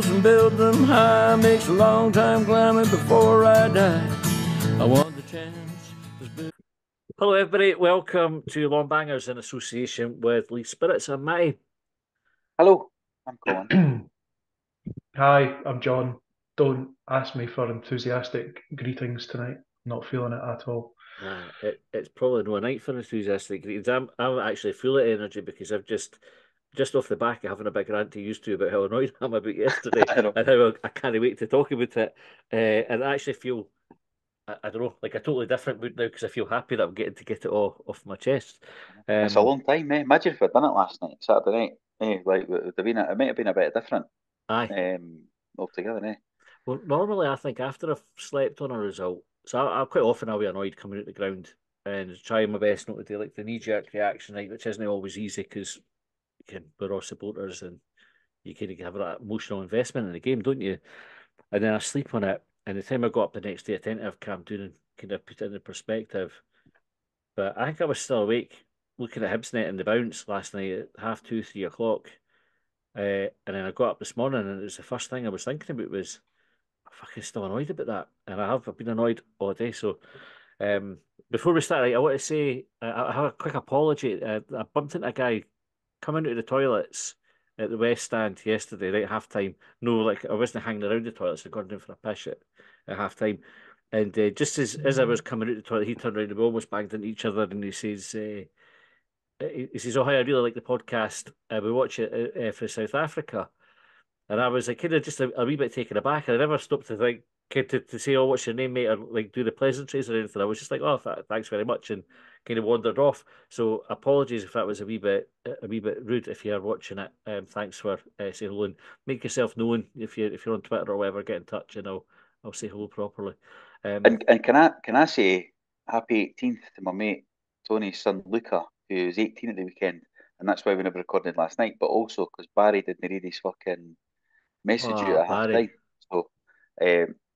towers and build them high. Makes a long time climbing before I die. I want the chance. Hello everybody, welcome to Long Bangers in association with Lee Spirits. I'm Matty. Hello, I'm Colin. Hi, I'm John. Don't ask me for enthusiastic greetings tonight. Not feeling it at all. It's probably no night for enthusiastic greetings. I'm actually full of energy because I've just off the back of having a big rant to use to about how annoyed I am about yesterday and how I can't wait to talk about it. And I actually feel, I don't know, like a totally different mood now because I feel happy that I'm getting to get it all off my chest. It's a long time, mate. Imagine if I'd done it last night, Saturday night. Like it might have been a bit different. Aye. Altogether, eh? Well, normally I think after I've slept on a result, so I quite often I'll be annoyed coming out the ground and trying my best not to do like the knee-jerk reaction, right, which isn't always easy because we're all supporters and you kind of have that emotional investment in the game, don't you? And then I sleep on it, and the time I got up the next day attentive, Cam Doonan kind of put it into perspective. But I think I was still awake looking at Hibsnet and the bounce last night at 2:30, 3 o'clock. And then I got up this morning and it was the first thing I was thinking about was, I'm fucking still annoyed about that. And I've been annoyed all day. So before we start, I want to say, I have a quick apology. I bumped into a guy coming out of the toilets at the West Stand yesterday, right, half time. No, like I wasn't hanging around the toilets. I'd gone down for a piss at half time. And just as I was coming out the toilet, he turned around and we almost banged into each other. And he says, "Oh, hi, I really like the podcast. We watch it for South Africa." And I was like, kind of just a wee bit taken aback. And I never stopped to think, to say, "Oh, what's your name, mate?" or like do the pleasantries or anything. I was just like, "Oh, thanks very much," and kind of wandered off. So apologies if that was a wee bit rude. If you are watching it, thanks for saying hello and make yourself known. If you're on Twitter or whatever, get in touch and I'll say hello properly. And can I say happy 18th to my mate Tony's son Luca, who was 18 at the weekend, and that's why we never recorded last night, but also because Barry didn't read his fucking message at half time. So,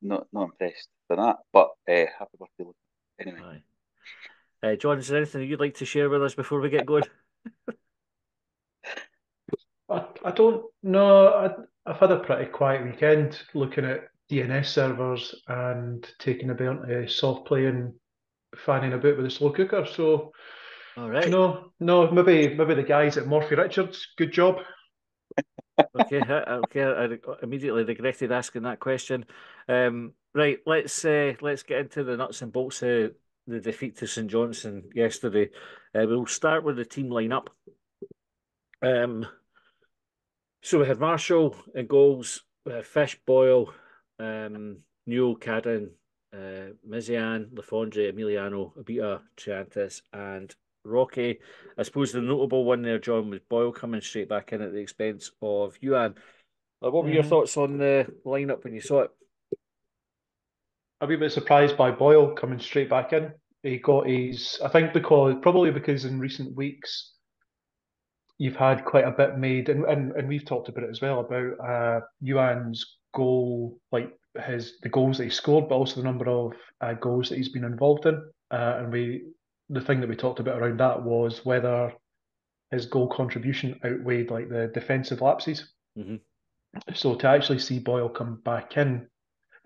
not impressed by that, but happy birthday, Luca. Anyway. John, is there anything you'd like to share with us before we get going? I don't know. I've had a pretty quiet weekend looking at DNS servers and taking a bit of soft play and fanning about with a slow cooker, so... All right. No, maybe the guys at Morphy Richards. Good job. Okay. I immediately regretted asking that question. Right, let's get into the nuts and bolts of the defeat to St Johnstone yesterday. We'll start with the team lineup. So we had Marshall in goals, Fish, Boyle, Newell, Cadden, Mizian, Lafondre, Emiliano, Abita, Chiantis, and Rocky. I suppose the notable one there, John, was Boyle coming straight back in at the expense of Ewan. What were your thoughts on the lineup when you saw it? I'm a bit surprised by Boyle coming straight back in. He got his, I think, because in recent weeks you've had quite a bit made, and we've talked about it as well, about Ewan's goal, like the goals that he scored, but also the number of goals that he's been involved in, The thing that we talked about around that was whether his goal contribution outweighed like the defensive lapses. Mm-hmm. So to actually see Boyle come back in,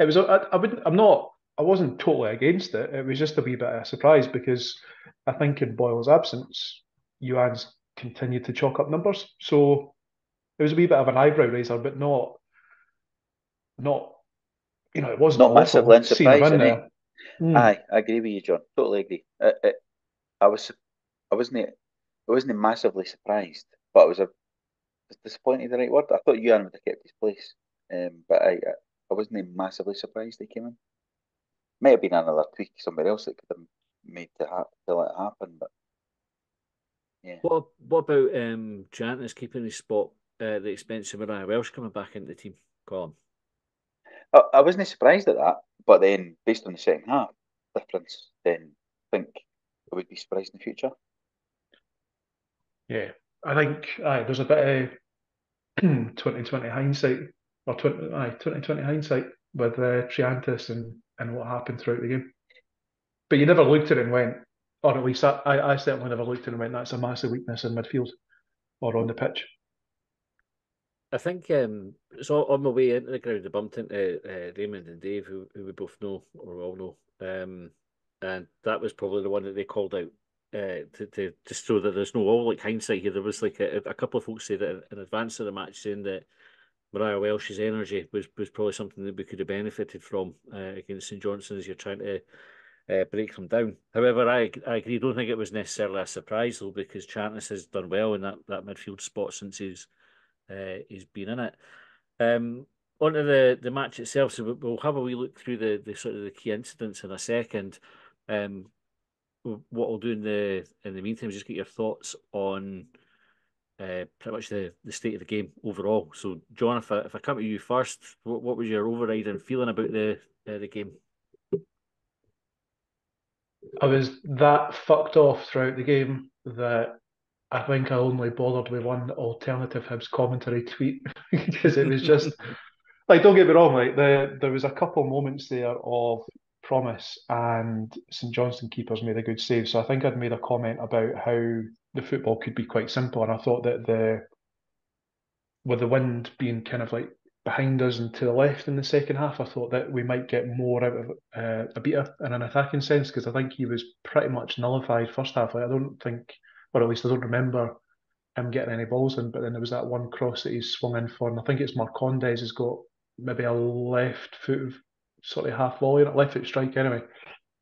it was I wasn't totally against it. It was just a wee bit of a surprise because I think in Boyle's absence, Ewan's continued to chalk up numbers. So it was a wee bit of an eyebrow raiser, but not it wasn't massively surprising. Aye, I agree with you, John. Totally agree. I wasn't massively surprised, but I was disappointed. The right word. I thought Ewan would have kept his place, but I wasn't massively surprised he came in. Might have been another tweak somewhere else that could have made to let it happen, but yeah. What about Chantness keeping his spot at the expense of Mariah Welsh coming back into the team? Colin, I wasn't surprised at that, but then based on the second half difference, then I think I would be surprised in the future. Yeah, I think there's a bit of 2020 hindsight, or 2020 hindsight with Triantis and what happened throughout the game. But you never looked at it and went, or at least I certainly never looked at it and went, that's a massive weakness in midfield or on the pitch. I think so on my way into the ground, I bumped into Raymond and Dave, who we both know, or we all know. And that was probably the one that they called out to just so that there's no all like hindsight here. There was like a couple of folks say that in advance of the match, saying that Mariah Welsh's energy was probably something that we could have benefited from against St Johnstone as you're trying to break them down. However, I agree. I don't think it was necessarily a surprise though, because Chantness has done well in that midfield spot since he's been in it. Onto the match itself. So we'll have a wee look through the sort of the key incidents in a second. What I'll do in the meantime is just get your thoughts on pretty much the state of the game overall. So, John, if I come to you first, what was your overriding feeling about the game? I was that fucked off throughout the game that I think I only bothered with one alternative Hibs commentary tweet because it was just like, don't get me wrong, like there was a couple moments there of promise and St Johnstone keepers made a good save. So I think I'd made a comment about how the football could be quite simple, and I thought that with the wind being kind of like behind us and to the left in the second half, I thought that we might get more out of Abita in an attacking sense, because I think he was pretty much nullified first half. Like, I don't think, or at least I don't remember him getting any balls in, but then there was that one cross that he swung in for, and I think it's Marcondes has got maybe a left foot sort of half volley, left foot strike anyway,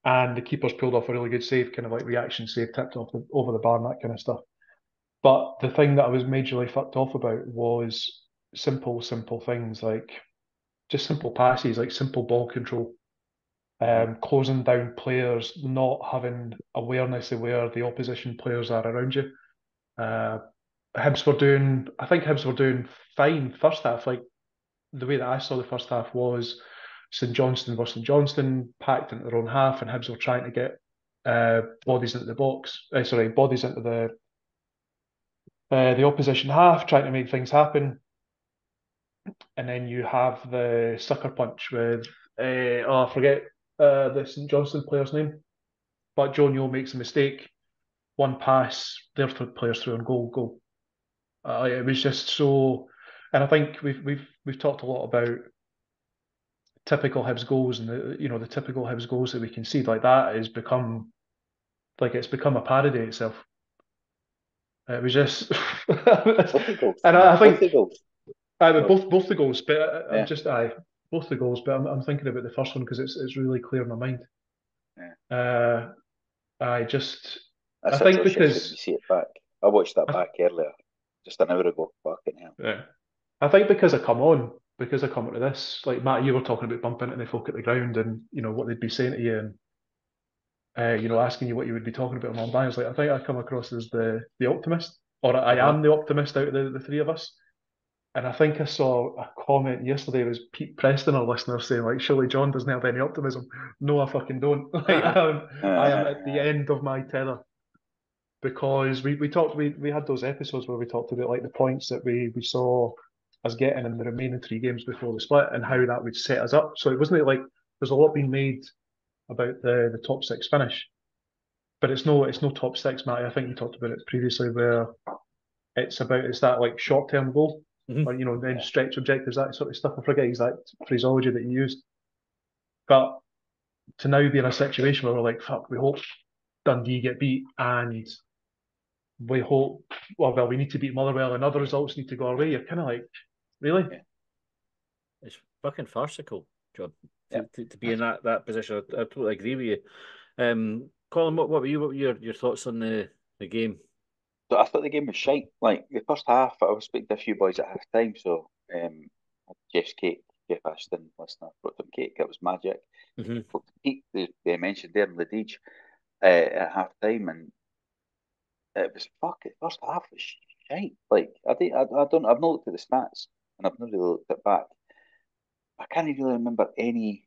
and the keeper's pulled off a really good save, kind of like reaction save, tipped off over the bar and that kind of stuff. But the thing that I was majorly fucked off about was simple things, like just simple passes, like simple ball control, closing down players, not having awareness of where the opposition players are around you. I think Hibs were doing fine first half. Like the way that I saw the first half was St Johnstone versus St Johnstone, packed into their own half, and Hibs were trying to get bodies into the opposition half, trying to make things happen. And then you have the sucker punch with I forget the St Johnstone player's name, but Joe Newell makes a mistake, one pass, their third player's through, and goal. It was just so, and I think we've talked a lot about typical Hibs goals, and the typical Hibs goals that we concede like that has become like it's become a parody itself. It was just, and I think. Both the goals, but yeah. Both the goals, but I'm thinking about the first one because it's really clear in my mind. Yeah. I think because you see it back. I watched that back earlier, just an hour ago. Fucking hell. Yeah. I think because I come on to this, like Matt, you were talking about bumping into the folk at the ground and what they'd be saying to you and asking you what you would be talking about on bias. Like I think I come across as the optimist, or I am the optimist out of the three of us. And I think I saw a comment yesterday, it was Pete Preston, our listener, saying, like, surely John doesn't have any optimism. No, I fucking don't. I am at the end of my tether. Because we had those episodes where we talked about, like, the points that we saw us getting in the remaining three games before the split and how that would set us up. So it wasn't like there's a lot being made about the top six finish. But it's no top six, Matty. I think we talked about it previously where it's that, like, short-term goal. Mm-hmm. Or, then stretch objectives, that sort of stuff. I forget exact phraseology that you used. But to now be in a situation where we're like, fuck, we hope Dundee get beat and we hope, well, we need to beat Motherwell and other results need to go our way. You're kind of like, really? Yeah. It's fucking farcical, John, to be in that position. I totally agree with you. Colin, what were your thoughts on the game? So I thought the game was shite. Like the first half, I was speaking to a few boys at half time. So Jeff's cake, Jeff Ashton, listen, I brought some cake. It was magic. Mm-hmm. They mentioned there in Ladige at half time, and it was fucking first half was shite. Like I've not looked at the stats, and I've not really looked at back. I can't really remember any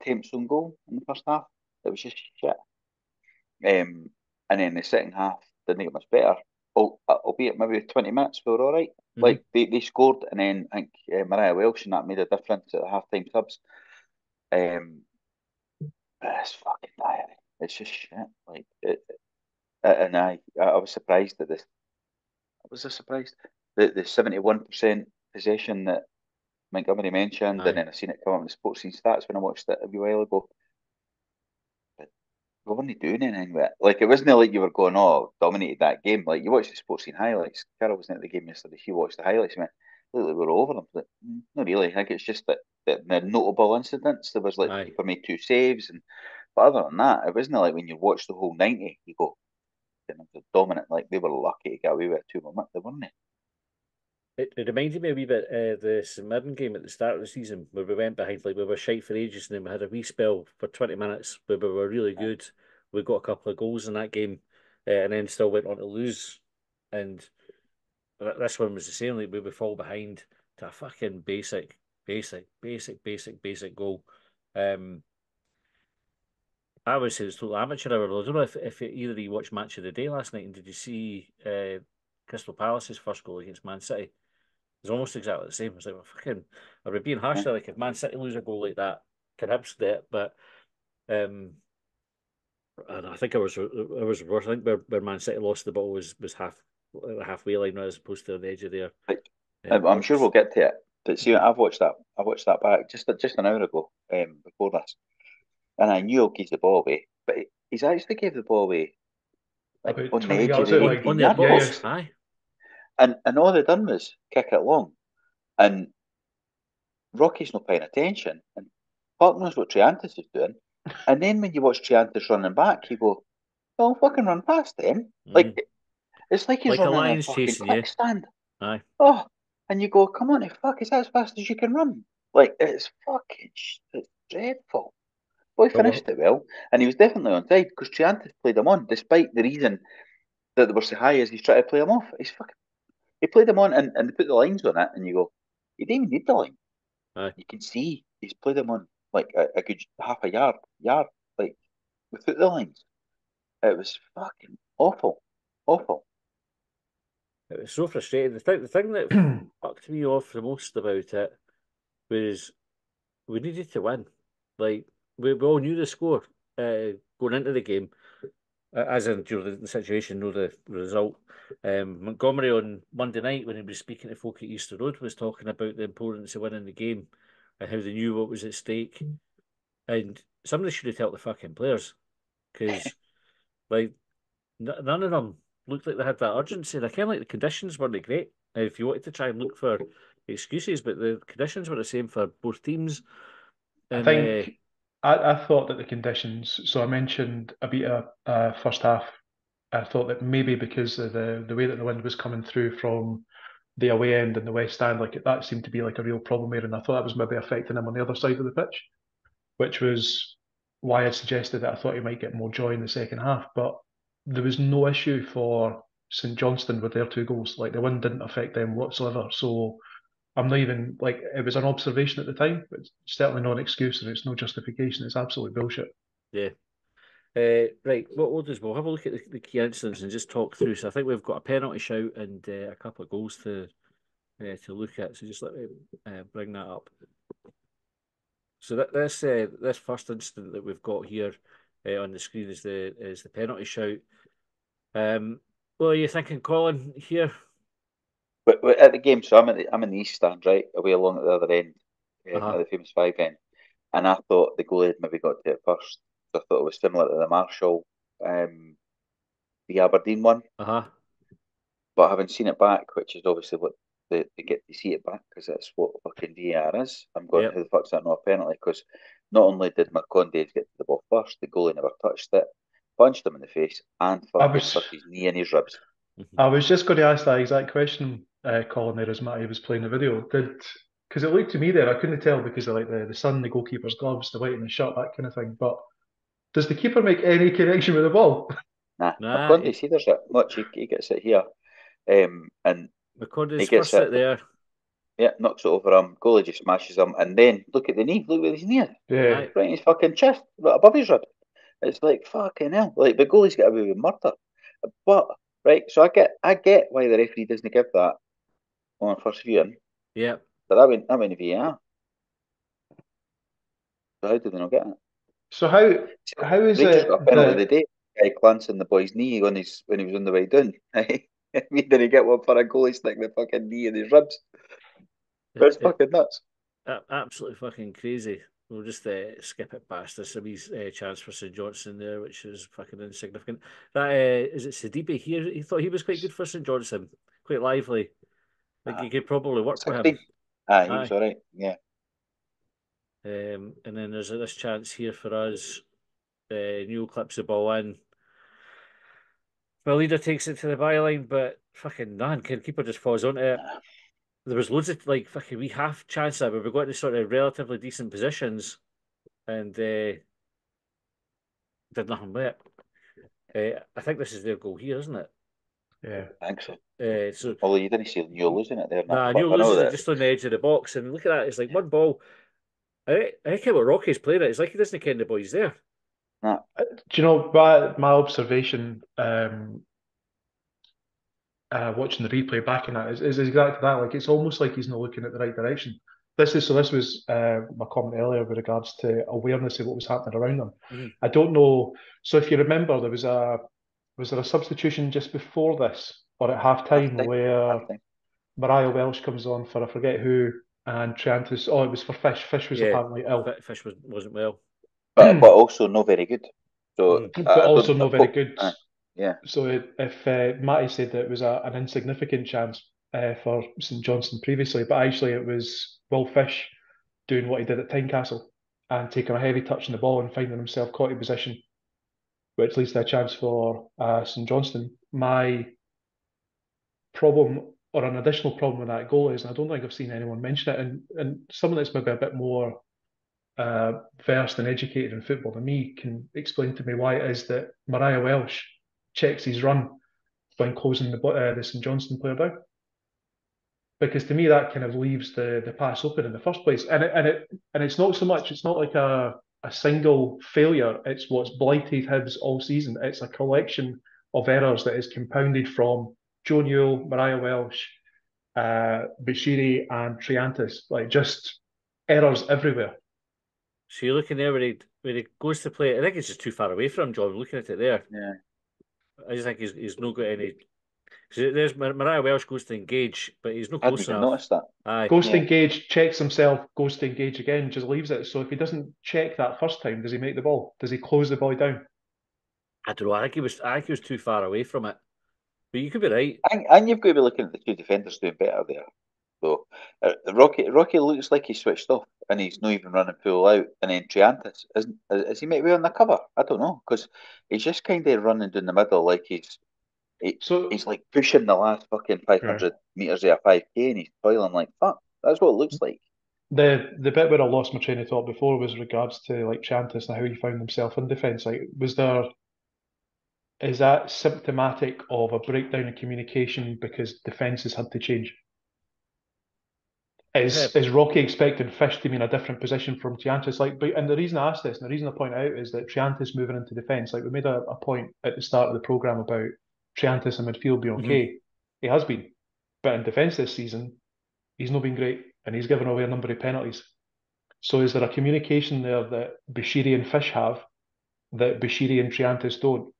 attempts on goal in the first half. It was just shit. And then the second half. Didn't get much better, albeit maybe 20 minutes we were all right. Mm-hmm. Like they scored, and then I think Mariah Welsh and that made a difference at the half-time subs. But it's fucking diary. It's just shit. Like, I was surprised at this. Was I surprised? the 71% possession that Montgomery mentioned, and then I seen it come up in the Sports Scene Stats when I watched it a wee while ago. But we weren't doing anything with it. Like, it wasn't like you were going, oh, dominated that game. Like, you watched the Sports Scene highlights. Carol wasn't at the game yesterday. She watched the highlights and went, look, like we were over them. Like, not really. I think it's just that the notable incidents. There was, like, people made 2 saves. But other than that, it wasn't like when you watch the whole 90, you go, they're dominant. Like, they were lucky to get away with a 2-1. They weren't. It reminded me a wee bit of the St Mirren game at the start of the season where we went behind, like, we were shite for ages, and then we had a wee spell for 20 minutes where we were really good. We got a couple of goals in that game and then still went on to lose. And this one was the same. Like, we would fall behind to a fucking basic goal. I would say it's total amateur hour. I don't know if either of you watched Match of the Day last night, and did you see Crystal Palace's first goal against Man City? It's almost exactly the same. It's like, well, fucking, I would be being harsh there. Like, if Man City lose a goal like that, can Hibs do it? But and I think I was worse. I think where Man City lost the ball was halfway line as opposed to on the edge of there. I'm sure we'll get to it. But see, I watched that back just an hour ago before this, and I knew he gave the ball away, but he's actually gave the ball away like, on the edge of the box. And all they'd done was kick it long. And Rocky's not paying attention. And Park knows what Triantis is doing. And then when you watch Triantis running back, you go, oh, fucking run past him. Like, it's like he's like running a fucking kickstand. Aye. Oh, and you go, come on, the fuck, is that as fast as you can run? Like, it's fucking it's dreadful. Well, he finished it well. And he was definitely onside because Triantis played him on, despite the reason that they were so high is he's trying to play him off. He played him on and they put the lines on it, and you go, you didn't even need the line. Aye. You can see he's played him on like a good half a yard, like without the lines. It was fucking awful. It was so frustrating. The thing that fucked me off the most about it was we needed to win. Like, we all knew the score going into the game, as in the situation, the result. Montgomery on Monday night, when he was speaking to folk at Easter Road, was talking about the importance of winning the game and how they knew what was at stake. And somebody should have told the fucking players, because like none of them looked like they had that urgency. They kind of like the conditions weren't great. Now, if you wanted to try and look for excuses, but the conditions were the same for both teams. And, I thought that the conditions, so I mentioned a bit of first half. I thought that maybe because of the way that the wind was coming through from the away end and the west stand, like that seemed to be like a real problem there, and I thought that was maybe affecting him on the other side of the pitch, which was why I suggested that I thought he might get more joy in the second half. But there was no issue for St Johnstone with their 2 goals. Like, the wind didn't affect them whatsoever. So I'm not even, like, it was an observation at the time, but it's certainly not an excuse, and it's no justification. It's absolute bullshit. Yeah. Right, what we'll do is we'll have a look at the key incidents and just talk through. So I think we've got a penalty shout and a couple of goals to look at. So just let me bring that up. So this first incident that we've got here on the screen is the penalty shout. What are you thinking, Colin, here? We're at the game, so I'm in the east stand, right, away along at the other end, at the famous 5 end, and I thought the goalie had maybe got to it first. So I thought it was similar to the Marshall, the Aberdeen one. But having seen it back, which is obviously what they get to see it back because that's what fucking VAR is. I'm going, who the fuck's that not a penalty? Because not only did Marcondes get to the ball first, the goalie never touched it, punched him in the face, and fucking stuck his knee in his ribs. I was just going to ask that exact question, Colin, there as Matty was playing the video. Because it looked to me there, I couldn't tell because of like the sun, the goalkeeper's gloves, the white and the shirt, that kind of thing. But does the keeper make any connection with the ball? Nah. Marcondes, he does it much. He gets it here. And Marcondes gets it there. Yeah, knocks it over him. Goalie just smashes him. And then look at the knee. Look where his knee is. Yeah. Right in his fucking chest, right above his rib. It's like, fucking hell. Like, the goalie's got away with murder. But... right, so I get why the referee doesn't give that on first viewing. Yeah, but I went VAR. So how did they not get it? So how is it? Got a penalty the day, guy glancing the boy's knee when he was on the way down. I mean, did he get one for a goalie sticking the fucking knee in his ribs? That's fucking nuts. Absolutely fucking crazy. We'll just skip it past this. A wee chance for St Johnstone there, which is fucking insignificant. That is it Sidibe here? He thought he was quite good for St Johnstone. Quite lively. Like you could probably work for him. He was all right. Yeah. And then there's this chance here for us. Newell clips the ball in. Well, leader takes it to the byline, but fucking keeper just falls onto it. There was loads of like fucking wee half chance that we were going to sort of relatively decent positions and did nothing with it. I think this is their goal here, isn't it? Yeah, I think so. Although you didn't see Newell losing it there. Nah, Newell loses it just on the edge of the box, and look at that, it's like one ball. I think what Rocky's playing it, it's like he doesn't ken the boys there. Nah. Do you know, my observation watching the replay back in that is exactly that. Like, it's almost like he's not looking at the right direction. This was my comment earlier with regards to awareness of what was happening around them. Mm-hmm. I don't know. So if you remember, was there a substitution just before this or at half time where Mariah Welsh comes on for I forget who and Triantis. Oh, it was for Fish. Fish was apparently ill. Fish wasn't well. But also not very good. So good. Yeah. So if Matty said that it was an insignificant chance for St Johnstone previously, but actually it was Will Fish doing what he did at Tynecastle and taking a heavy touch on the ball and finding himself caught in possession, which leads to a chance for St Johnstone. My problem, or an additional problem with that goal is, and I don't think I've seen anyone mention it, and someone that's maybe a bit more versed and educated in football than me can explain to me why it is that Mariah Welsh checks his run when closing the St Johnstone player down, because to me that kind of leaves the pass open in the first place, and it's not so much, it's not like a single failure, it's what's blighted Hibs all season. It's a collection of errors that is compounded from Joe Newell, Mariah Welsh, Bashiri and Triantis, like just errors everywhere. So you're looking there where he goes to play. I think it's just too far away from him, John, looking at it there. Yeah. I just think he's not got any... There's Mariah Welsh goes to engage, but he's not close enough. I didn't notice that. Aye. Goes to engage, checks himself, goes to engage again, just leaves it. So if he doesn't check that first time, does he make the ball? Does he close the ball down? I don't know. I think he was too far away from it. But you could be right. And you've got to be looking at the two defenders doing better there. So Rocky looks like he switched off and he's not even running full out. And then Triantis, is he maybe on the cover? I don't know, because he's just kind of running down the middle like he's like pushing the last fucking 500 metres of a 5K and he's toiling like fuck. That's what it looks like. The bit where I lost my train of thought before was regards to like Triantis and how he found himself in defence. Like, is that symptomatic of a breakdown in communication because defences had to change? Is Rocky expecting Fish to be in a different position from Triantis? Like, and the reason I ask this, and the reason I point out is that Triantis moving into defence, like we made a point at the start of the programme about Triantis in midfield being okay. Mm-hmm. He has been. But in defence this season, he's not been great and he's given away a number of penalties. So is there a communication there that Bashiri and Fish have that Bashiri and Triantis don't?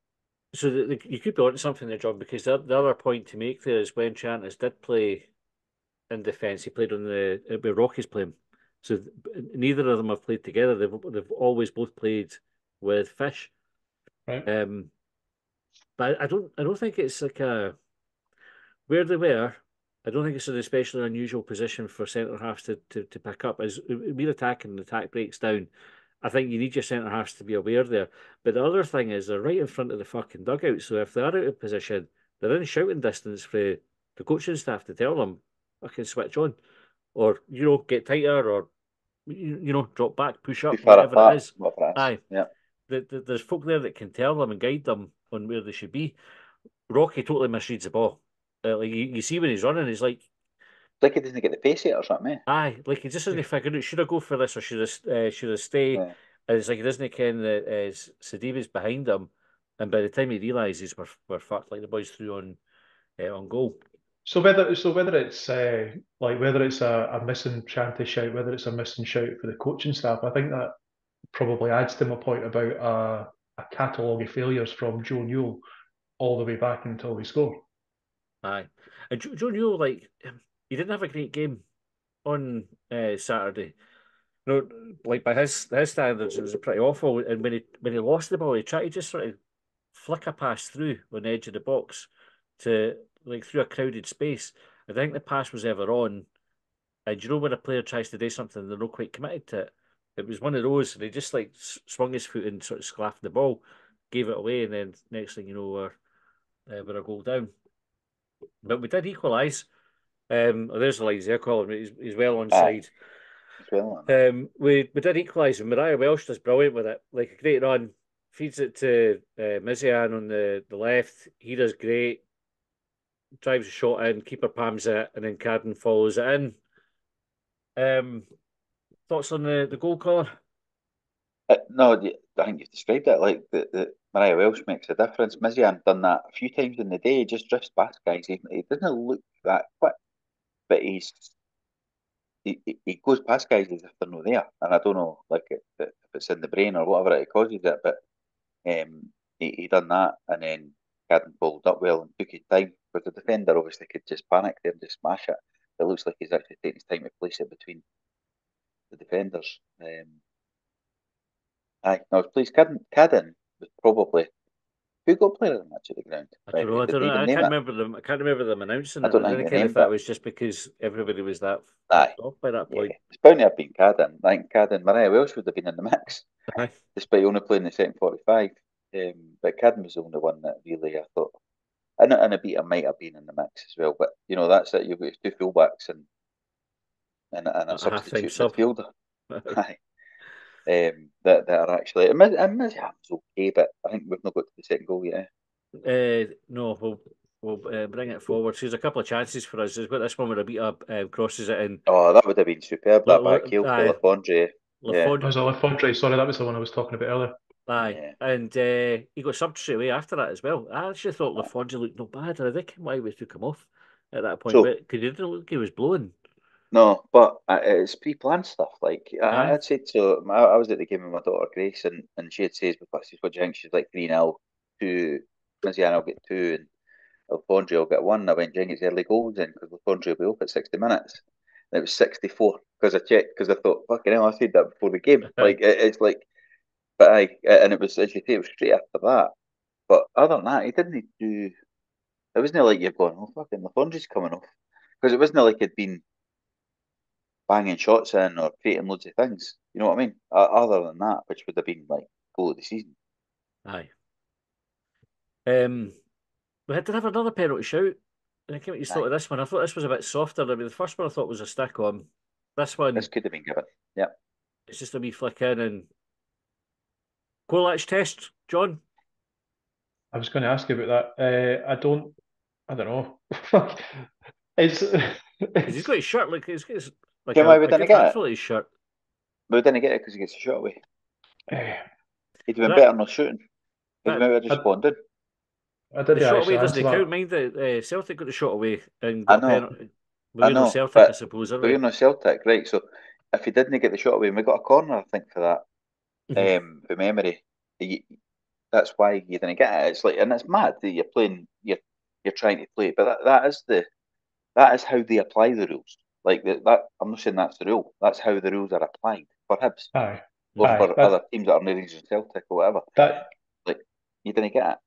So you could be onto something there, John, because the other point to make there is when Triantis did play in defence, he played on the where Rocky's playing. So neither of them have played together. They've always both played with Fish. Right. But I don't think it's like a where they were. I don't think it's an especially unusual position for centre halves to pick up. As we're attacking, and the attack breaks down. I think you need your centre halves to be aware there. But the other thing is they're right in front of the fucking dugout. So if they are out of position, they're in shouting distance for the coaching staff to tell them, I can switch on, or get tighter, or drop back, push up, whatever it is. Aye, yeah. There's folk there that can tell them and guide them on where they should be. Rocky totally misreads the ball. Like you see when he's running, he's like he doesn't get the pace yet or something. Eh? Aye, like he just isn't figuring out, should I go for this or should I stay? Yeah. And it's like he doesn't ken that Sidibe's behind him, and by the time he realises we're fucked, like the boys threw on goal. So whether it's a missing Triantis shout, whether it's a missing shout for the coaching staff, I think that probably adds to my point about a catalogue of failures from Joe Newell all the way back until we score. Aye. And do you know, like, he didn't have a great game on Saturday. No, like by his standards, it was pretty awful. And when he lost the ball, he tried to just sort of flick a pass through on the edge of the box to like through a crowded space. I think the pass was ever on. And you know when a player tries to do something and they're not quite committed to it? It was one of those. They just like swung his foot and sort of sclaffed the ball, gave it away, and then next thing you know, we're a goal down. But we did equalise. There's the lines there, Colin. He's well onside. Well, we did equalise, and Mariah Welsh does brilliant with it. Like a great run, feeds it to Mizian on the left. He does great, drives a shot in, keeper palms it, and then Carden follows it in. Thoughts on the goal, Colin? No, I think you've described it. Like the Mariah Welsh makes a difference. Mizian done that a few times in the day. He just drifts past guys. He doesn't look that quick, but he goes past guys as if they're not there, and I don't know, like if it's in the brain or whatever it causes it, but he done that, and then Cadden balled up well and took his time, because the defender obviously could just panic there and just smash it. It looks like he's actually taking his time to place it between the defenders. I was pleased. Cadden was probably who got player of the match at the ground. I don't know. I can't remember them announcing it. I don't know if that was just because everybody was that off by that point. Yeah. It's bound to have been Cadden. I think Cadden, Mariah Welsh would have been in the mix, despite only playing the second 45. But Cadden was the only one that really I thought, and Abita might have been in the mix as well. But you know, that's it. You've got two fullbacks and a substitute midfielder. Aye. That are actually, and Mizian was okay, but I think we've not got to the second goal yet. No, we'll bring it forward. So there's a couple of chances for us. There's got this one where Abita crosses it in. Oh, that would have been superb. That back heel for Lafondre. Sorry, that was the one I was talking about earlier. Aye, yeah. And he got subbed straight away after that as well. I actually thought Lafondre looked no bad, and I think why we took him off at that point, because he didn't look he was blowing. No, but it's pre-planned stuff. Like I'd said, so I was at the game with my daughter Grace, and she had said, "What do you think?" She's like 3-0, 2, Mizian will get 2, and Lafondre will get 1. I went, "Do you think it's early goals then? Because Lafondre will be up at 60 minutes." And it was 64 because I checked, because I thought, "Fucking hell, I said that before the game." Like it's like, but and it was, as you say, it was straight after that. But other than that, he didn't do. It wasn't like you're going, "Oh, fucking Lafondre's coming off," because it wasn't like it'd been banging shots in or creating loads of things. You know what I mean? Other than that, which would have been like goal of the season. Aye. We had to have another penalty shout. I can't what you thought of this one. I thought this was a bit softer. I mean, the first one I thought was a stick on. This could have been given. Yeah. It's just a wee flick in and Kolac's test, John. I was going to ask you about that. I don't know. He's got his shirt like it's like we didn't get it. His shirt. But we didn't get it because he gets a shot away. He'd been better not shooting. He'd maybe just bonded. The shot away doesn't count. Mind that Celtic got the shot away. And I know. We're not Celtic, I suppose. We're not Celtic, right? So if he didn't get the shot away, and we got a corner, I think, for that. From memory, that's why you didn't get it. It's like, and it's mad that you're playing. You're trying to play, but that is how they apply the rules. Like that, I'm not saying that's the rule. That's how the rules are applied for Hibs, or for other teams that are not even Celtic or whatever. Like you didn't get it.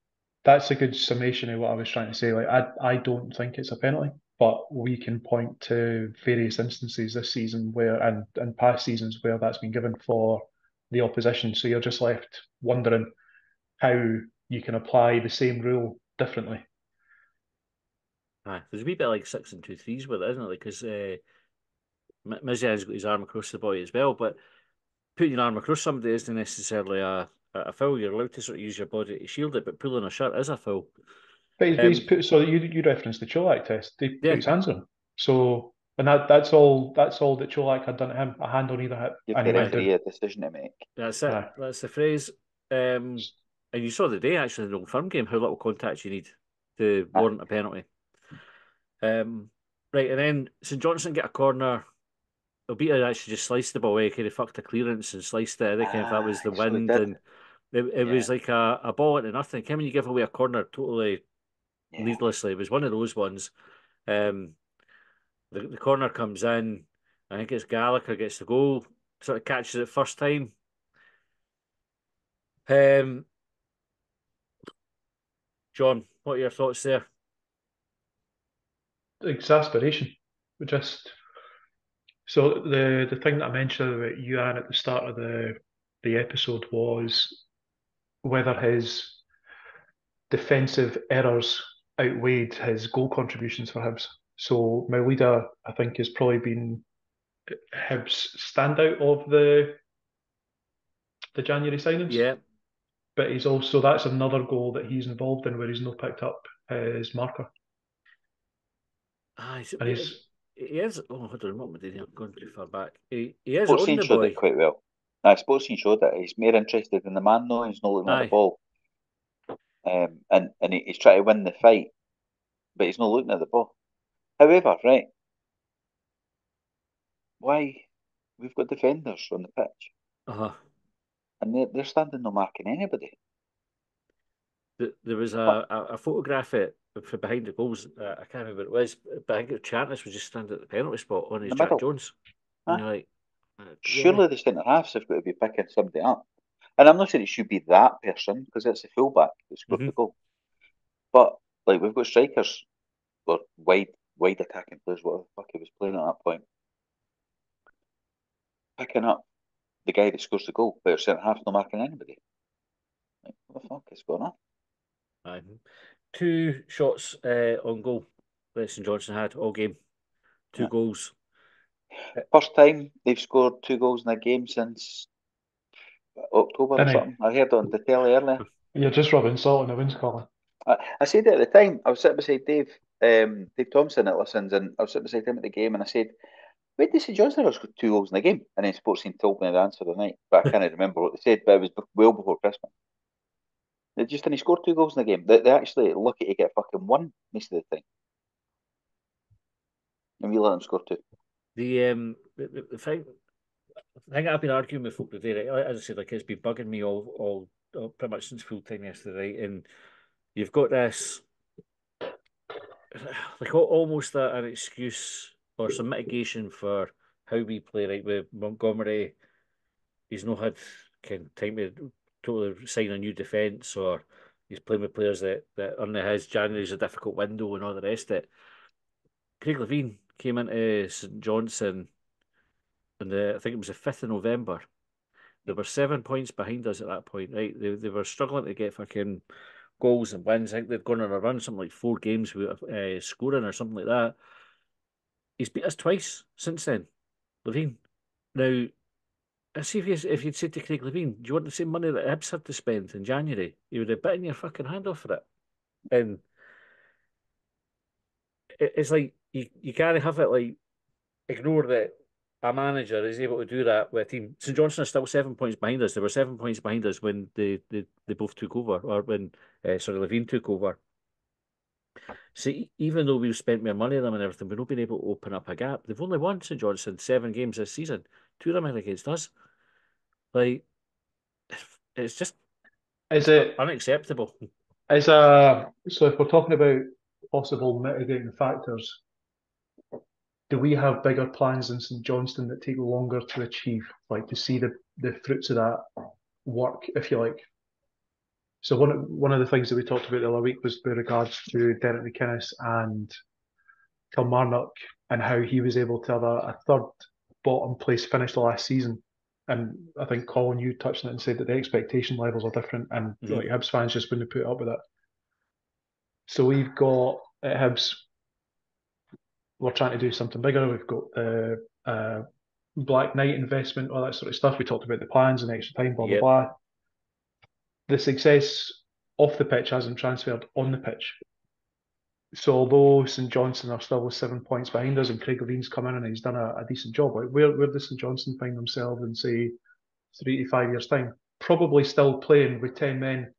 That's a good summation of what I was trying to say. Like I don't think it's a penalty, but we can point to various instances this season where and past seasons where that's been given for the opposition. So you're just left wondering how you can apply the same rule differently. There's a wee bit like 6 and 2 3s with it, isn't it? Because Mizian's got his arm across the boy as well, but putting your arm across somebody isn't necessarily a foul. You're allowed to sort of use your body to shield it, but pulling a shirt is a foul. But he's put, so you referenced the Čolak test. They put his hands on him. So and that's all that Čolak had done to him. A hand on either hip. You've got a decision to make. That's it. Aye. That's the phrase. And you saw the day actually in the Old Firm game how little contact you need to warrant a penalty. Right, and then St Johnstone get a corner. Obita actually just sliced the ball away, kind of fucked a clearance and sliced it. I think that was the wind, and it was like a ball into nothing. Can you give away a corner totally needlessly. It was one of those ones. The corner comes in. I think it's Gallagher gets the goal, sort of catches it first time. John, what are your thoughts there? Exasperation. We just so the thing that I mentioned about Ewan at the start of the episode was whether his defensive errors outweighed his goal contributions for Hibs. So Maulida, I think, has probably been Hibs' standout of the January signings. Yeah. But he's also, that's another goal that he's involved in where he's not picked up his marker. Ah, and he is. Oh, hold on, what did he? I'm going too far back. He is on the boy. It quite well. I suppose he showed that he's more interested in the man though. He's not looking at the ball. And he's trying to win the fight, but he's not looking at the ball. However, right, why we've got defenders on the pitch, and they're standing no marking anybody. There was a photograph it from behind the goals. I can't remember what it was, but I think it was Chantness was just standing at the penalty spot on his Jack Jones. And you're like, surely the centre halves have got to be picking somebody up. And I'm not saying it should be that person because it's a fullback that scored the goal. But like we've got strikers or wide attacking players, whatever the fuck he was playing at that point, picking up the guy that scores the goal, but centre half not marking anybody. Like, what the fuck is going on? Two shots on goal Preston Johnson had all game. Two goals. First time they've scored two goals in a game since October or something. I heard on the telly earlier. You're just rubbing salt in the wind's collar. I said it at the time. I was sitting beside Dave Thompson that listens, and I was sitting beside him at the game, and I said, wait, they said Johnson has got two goals in the game. And then Sports Scene told me the answer the night, but I can't remember what they said, but it was well before Christmas. They just then he scored two goals in the game. They actually lucky to get fucking one most of the time. And we let them score two. The thing I've been arguing with folk today, right, as I said, like it's been bugging me all pretty much since full time yesterday, right? And you've got this like almost an excuse or some mitigation for how we play, right? With Montgomery, he's not had time to totally sign a new defence, or he's playing with players that under his January's a difficult window and all the rest of it. Craig Levein came into St Johnstone and I think it was the 5th of November. They were 7 points behind us at that point, right? They were struggling to get fucking goals and wins. I think they've gone on a run, something like 4 games without scoring or something like that. He's beat us twice since then, Levein. Now, I see if you'd said to Craig Levein, do you want the same money that Hibs had to spend in January? He would have bitten your fucking hand off for it. And it's like, you can't have it like, ignore that a manager is able to do that with a team. St Johnstone are still 7 points behind us. They were 7 points behind us when they both took over, or when, Levein took over. So even though we've spent more money on them and everything, we've not been able to open up a gap. They've only won St Johnstone 7 games this season. 2 of them are against us. Like, it's just unacceptable. So if we're talking about possible mitigating factors, do we have bigger plans in St Johnstone that take longer to achieve, like to see the fruits of that work, if you like? So one of the things that we talked about the other week was with regards to Derek McInnes and Kilmarnock and how he was able to have a third bottom place finish last season. And I think, Colin, you touched on it and said that the expectation levels are different and like Hibs fans just wouldn't put up with it. So we've got at Hibs, we're trying to do something bigger. We've got the Black Knight investment, all that sort of stuff. We talked about the plans and extra time, blah, blah, blah. The success off the pitch hasn't transferred on the pitch. So although St Johnstone are still 7 points behind us and Craig Levine's come in and he's done a decent job, like where does St Johnstone find themselves in, say, 3 to 5 years' time? Probably still playing with 10 men,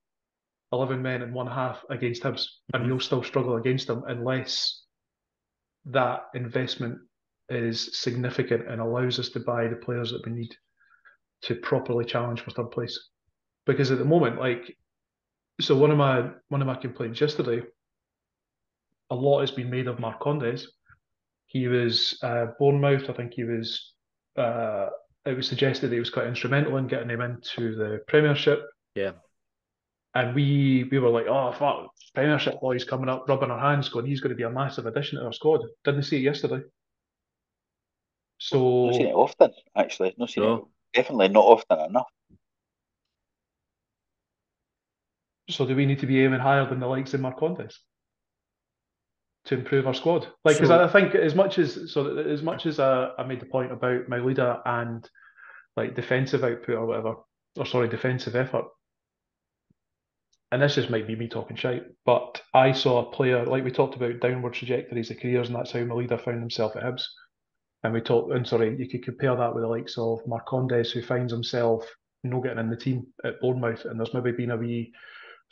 11 men and one half against Hibs, and you'll still struggle against them unless that investment is significant and allows us to buy the players that we need to properly challenge for third place. Because at the moment, like, so one of my complaints yesterday a lot has been made of Marcondes. He was Bournemouth. I think he was. It was suggested that he was quite instrumental in getting him into the Premiership. Yeah. And we were like, oh, fuck, Premiership boys coming up, rubbing our hands, going, he's going to be a massive addition to our squad. Didn't see it yesterday. So not seen it often, actually. Not seen no. It. Definitely not often enough. So do we need to be aiming higher than the likes of Marcondes to improve our squad? Like, because I think as much as I made the point about Maulida and like defensive output or whatever, or sorry, defensive effort. And this just might be me talking shite, but I saw a player, like we talked about downward trajectories of careers, and that's how Maulida found himself at Hibs. And you could compare that with the likes of Marcondes, who finds himself not getting in the team at Bournemouth, and there's maybe been a wee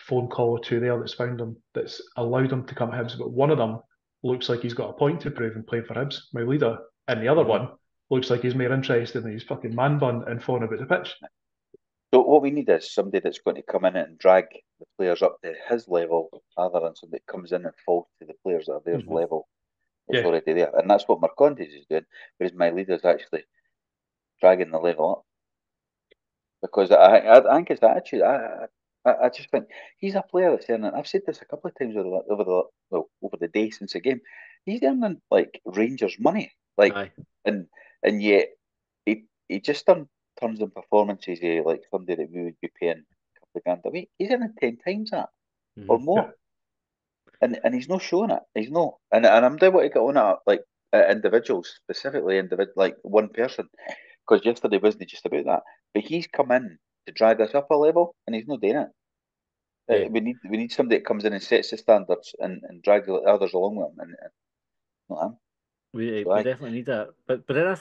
phone call or two there that's found him, that's allowed him to come Hibs. But one of them looks like he's got a point to prove and played for Hibs, Maulida, and the other one looks like he's more interested in his fucking man bun and fawn about the pitch. So what we need is somebody that's going to come in and drag the players up to his level, rather than somebody that comes in and falls to the players that are their level. It's already there. And that's what Marcondes is doing, whereas Maulida is actually dragging the level up. Because I think it's the attitude. I just think he's a player that's earning, I've said this a couple of times over the day since the game, he's earning like Rangers money. Like Aye. and yet he just turns in performances like somebody that we would be paying a couple of grand a week. He's earning 10 times that or more. Yeah. And he's not showing it. He's not. And I'm down what he got on at like individuals, specifically like one person. Because yesterday wasn't just about that. But he's come in to drag us up a level, and he's not doing it. Yeah. We need somebody that comes in and sets the standards and drags the others along with him. And not him. We definitely need that. But then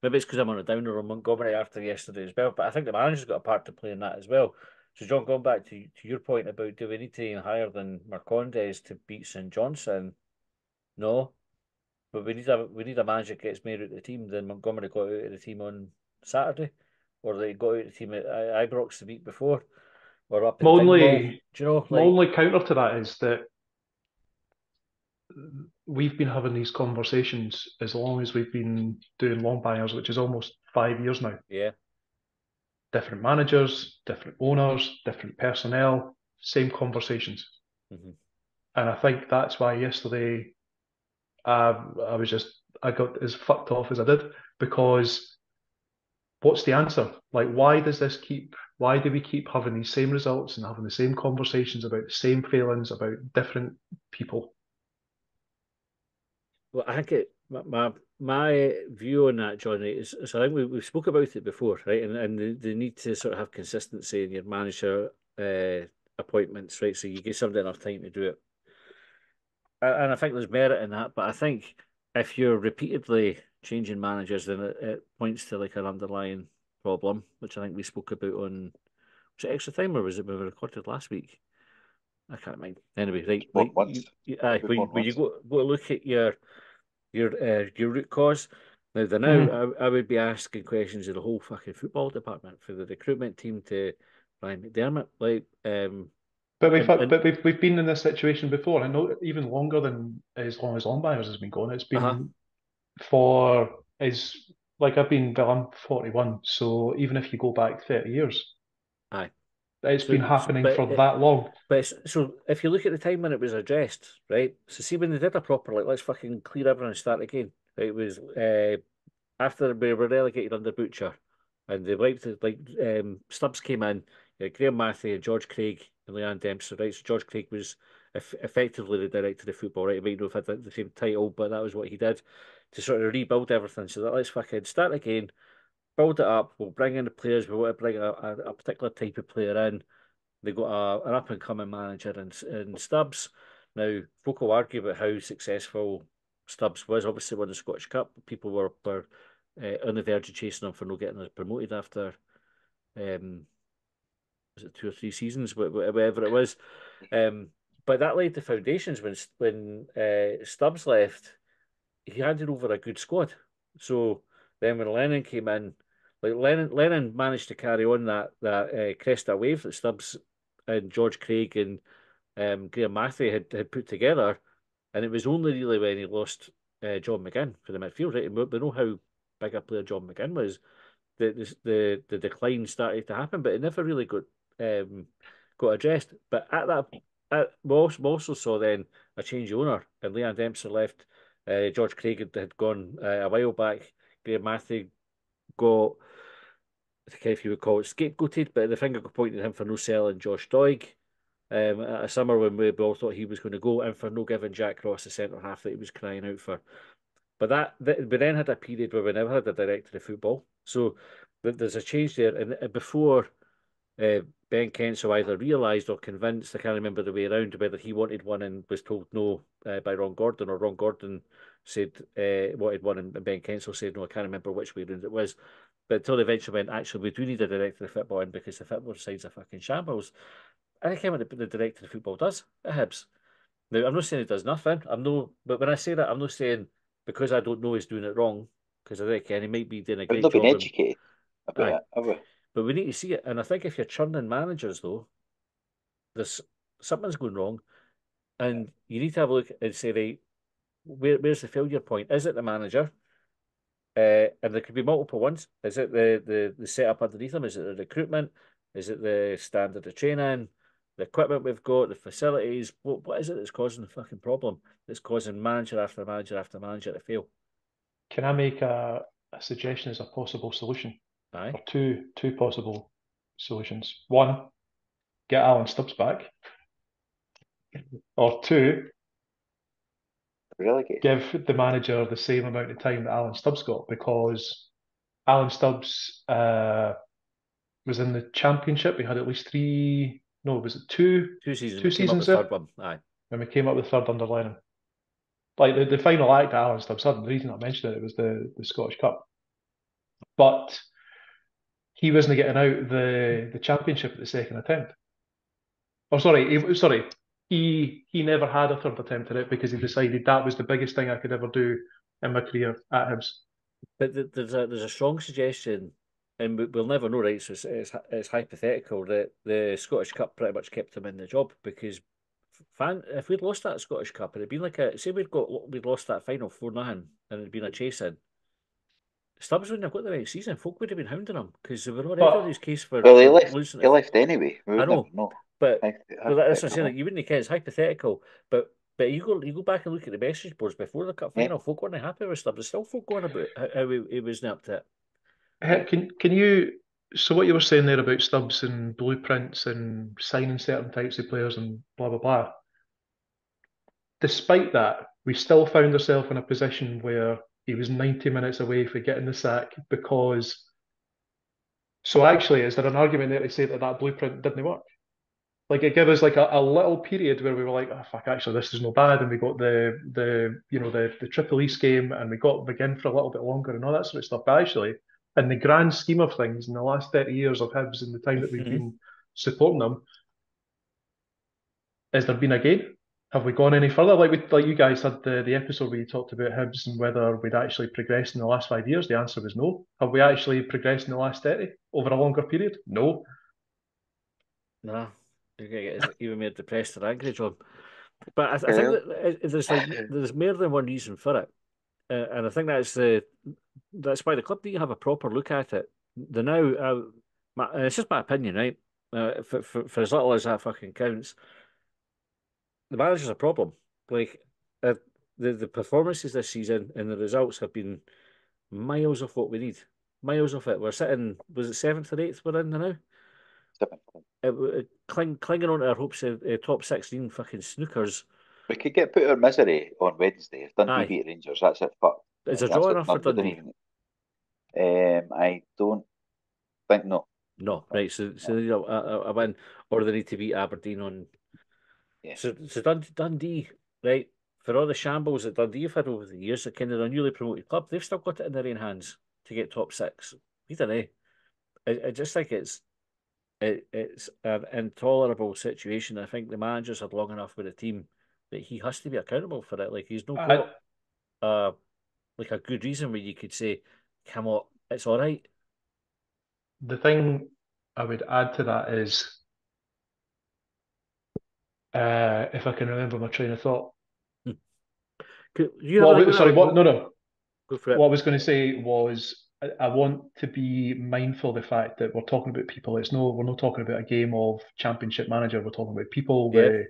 maybe it's because I'm on a downer on Montgomery after yesterday as well. But I think the manager's got a part to play in that as well. So John, going back to your point about do we need to aim higher than Marcondes to beat St Johnstone? No. But we need a manager that gets made out of the team than Montgomery got out of the team on Saturday, or they got out of the team at Ibrox the week before, or up in Dingwall. Do you know, like, my only counter to that is that we've been having these conversations as long as we've been doing long buyers, which is almost 5 years now. Yeah. Different managers, different owners, different personnel, same conversations. And I think that's why yesterday I got as fucked off as I did, because what's the answer? Like, why do we keep having these same results and having the same conversations about the same failings about different people? Well, I think my view on that, Johnny, is I think we've spoke about it before, right? And the need to sort of have consistency in your manager appointments, right? So you give somebody enough time to do it. And I think there's merit in that, but I think if you're repeatedly changing managers, then it points to like an underlying problem, which I think we spoke about on, was it Extra Time or was it when we recorded last week? I can't mind. Anyway, right. When you go look at your root cause. I would be asking questions of the whole fucking football department, for the recruitment team to Brian McDermott. Like, but we've been in this situation before. I know even longer than as long as Longbyers has been going. It's been I'm 41, so even if you go back 30 years, aye, it's been happening for that long. But so if you look at the time when it was addressed, right? So see when they did a proper, like, let's fucking clear everyone and start again. It was after we were relegated under Butcher, and they wiped it, like Stubbs came in, Graham Matthew and George Craig and Leanne Dempster, right? So George Craig was effectively the director of football, right? He might not have had the same title, but that was what he did to sort of rebuild everything. So that let's fucking start again. Build it up, we'll bring in the players, we want to bring a particular type of player in. They got an up-and-coming manager in Stubbs. Now, folk will argue about how successful Stubbs was. Obviously, won the Scottish Cup. People were on the verge of chasing him for not getting us promoted after, was it 2 or 3 seasons, whatever it was. But that laid the foundations. When Stubbs left, he handed over a good squad. So then when Lennon came in, like Lennon managed to carry on that Cresta wave that Stubbs and George Craig and Graham Matthew had put together, And it was only really when he lost John McGinn for the midfield, right? And we know how big a player John McGinn was. The decline started to happen, but it never really got addressed. But at that, we also saw then a change of owner, and Leanne Dempster left. George Craig had gone a while back. Graham Matthew got, I think if you would call it, scapegoated, but the finger got pointed at him for no selling Josh Doig. At a summer when we all thought he was going to go, and for no giving Jack Ross the centre half that he was crying out for. But we then had a period where we never had a director of football. So there's a change there. And before Ben Kensel either realised or convinced, I can't remember the way around, whether he wanted one and was told no by Ron Gordon, or Ron Gordon said wanted one and Ben Kensel said no. I can't remember which way around it was. But until they eventually went, actually, we do need a director of football in because the football side's a fucking shambles. I think what the director of football does at Hibs. Now, I'm not saying it does nothing. But when I say that, I'm not saying... because I don't know he's doing it wrong, because I reckon he might be doing a great job. We've not been educated about it, have we? But we need to see it. And I think if you're churning managers, though, something's going wrong, and you need to have a look and say, right, where's the failure point? Is it the manager? And there could be multiple ones. Is it the setup underneath them? Is it the recruitment? Is it the standard of training? The equipment we've got, the facilities, what is it that's causing the fucking problem? That's causing manager after manager after manager to fail. Can I make a suggestion as a possible solution? Aye. Or two possible solutions. One, get Alan Stubbs back. Or two, relegate. Give the manager the same amount of time that Alan Stubbs got, because Alan Stubbs was in the Championship. He had at least two seasons? Two seasons there. Aye. When we came up with third under Lennon. Like the final act at Alan Stubbs, the reason I mentioned it was the Scottish Cup. But he wasn't getting out the Championship at the second attempt. He never had a third attempt at it because he decided that was the biggest thing I could ever do in my career at Hibs. But there's a strong suggestion. And we'll never know, right? So it's hypothetical that the Scottish Cup pretty much kept him in the job, because if we'd lost that Scottish Cup, and it'd been like we'd lost that final 4-0, and it'd been a chase in, Stubbs wouldn't have got the right season. Folk would have been hounding him because they were already on his case for losing. He left anyway. I know, but that's what I'm saying. Like, you wouldn't care. It's hypothetical, but you go back and look at the message boards before the cup final. Yeah. Folk weren't happy with Stubbs. There's still folk going about how he wasn't up to it. Can you, so what you were saying there about Stubbs and blueprints and signing certain types of players and blah, blah, blah. Despite that, we still found ourselves in a position where he was 90 minutes away from getting the sack because, so actually, is there an argument there to say that blueprint didn't work? Like, it gave us like a little period where we were like, oh fuck, actually this is no bad, and we got the Triple East game, and we got McGinn for a little bit longer and all that sort of stuff. But actually, in the grand scheme of things, in the last 30 years of Hibs and the time that we've been supporting them, has there been a game? Have we gone any further? Like you guys had the episode where you talked about Hibs and whether we'd actually progressed in the last 5 years. The answer was no. Have we actually progressed in the last 30 over a longer period? No. Nah. You're going to get even more depressed or angry, John. But I think that there's more than one reason for it. And I think that's why the club need to have a proper look at it. It's just my opinion, right? For as little as that fucking counts, the manager's a problem. Like the performances this season and the results have been miles off what we need. Miles off it. We're sitting, was it 7th or 8th we're in now? Clinging on to our hopes of top 16 fucking snookers. We could get put our misery on Wednesday. If Dundee beat Rangers, that's it. Fuck. Is there draw enough for Dundee? I don't think no. No, right. So they need a win, or they need to beat Aberdeen on. Yeah. So Dundee, right? For all the shambles that Dundee have had over the years, they're kind of a newly promoted club. They've still got it in their own hands to get top 6. We don't know. I just think it's an intolerable situation. I think the managers had long enough with the team that he has to be accountable for it. Like, he's not got a good reason where you could say, come on, it's all right. The thing I would add to that is, if I can remember my train of thought, Go for it. What I was going to say was, I want to be mindful of the fact that we're talking about people. We're not talking about a game of Championship Manager. We're talking about people with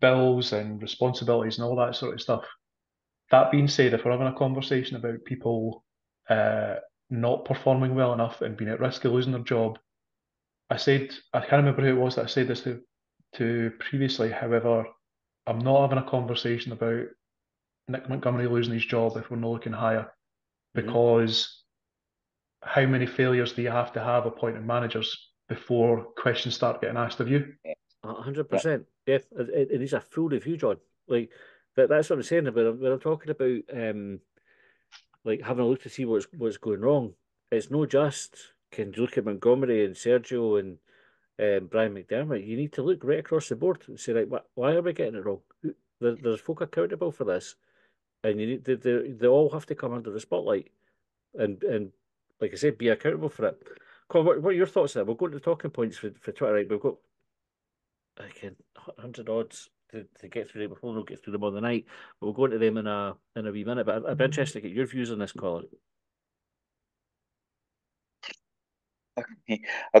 bills and responsibilities and all that sort of stuff. That being said, if we're having a conversation about people not performing well enough and being at risk of losing their job, I can't remember who it was that I said this to previously. However, I'm not having a conversation about Nick Montgomery losing his job if we're not looking higher, because how many failures do you have to have appointing managers before questions start getting asked of you? 100%. Yes, it needs a full review, John. Like that's what I'm saying about when I'm talking about like having a look to see what's going wrong. It's not just can you look at Montgomery and Sergio and Brian McDermott. You need to look right across the board and say, like, why are we getting it wrong? There's folk accountable for this, and you need they all have to come under the spotlight and. Like I said, be accountable for it. Colin, what are your thoughts on that? We'll go to the talking points for Twitter. Right? We've got 100 odds to get through. We'll not get through them all the night. But we'll go into them in a wee minute. But I'd be interested to get your views on this, Colin. I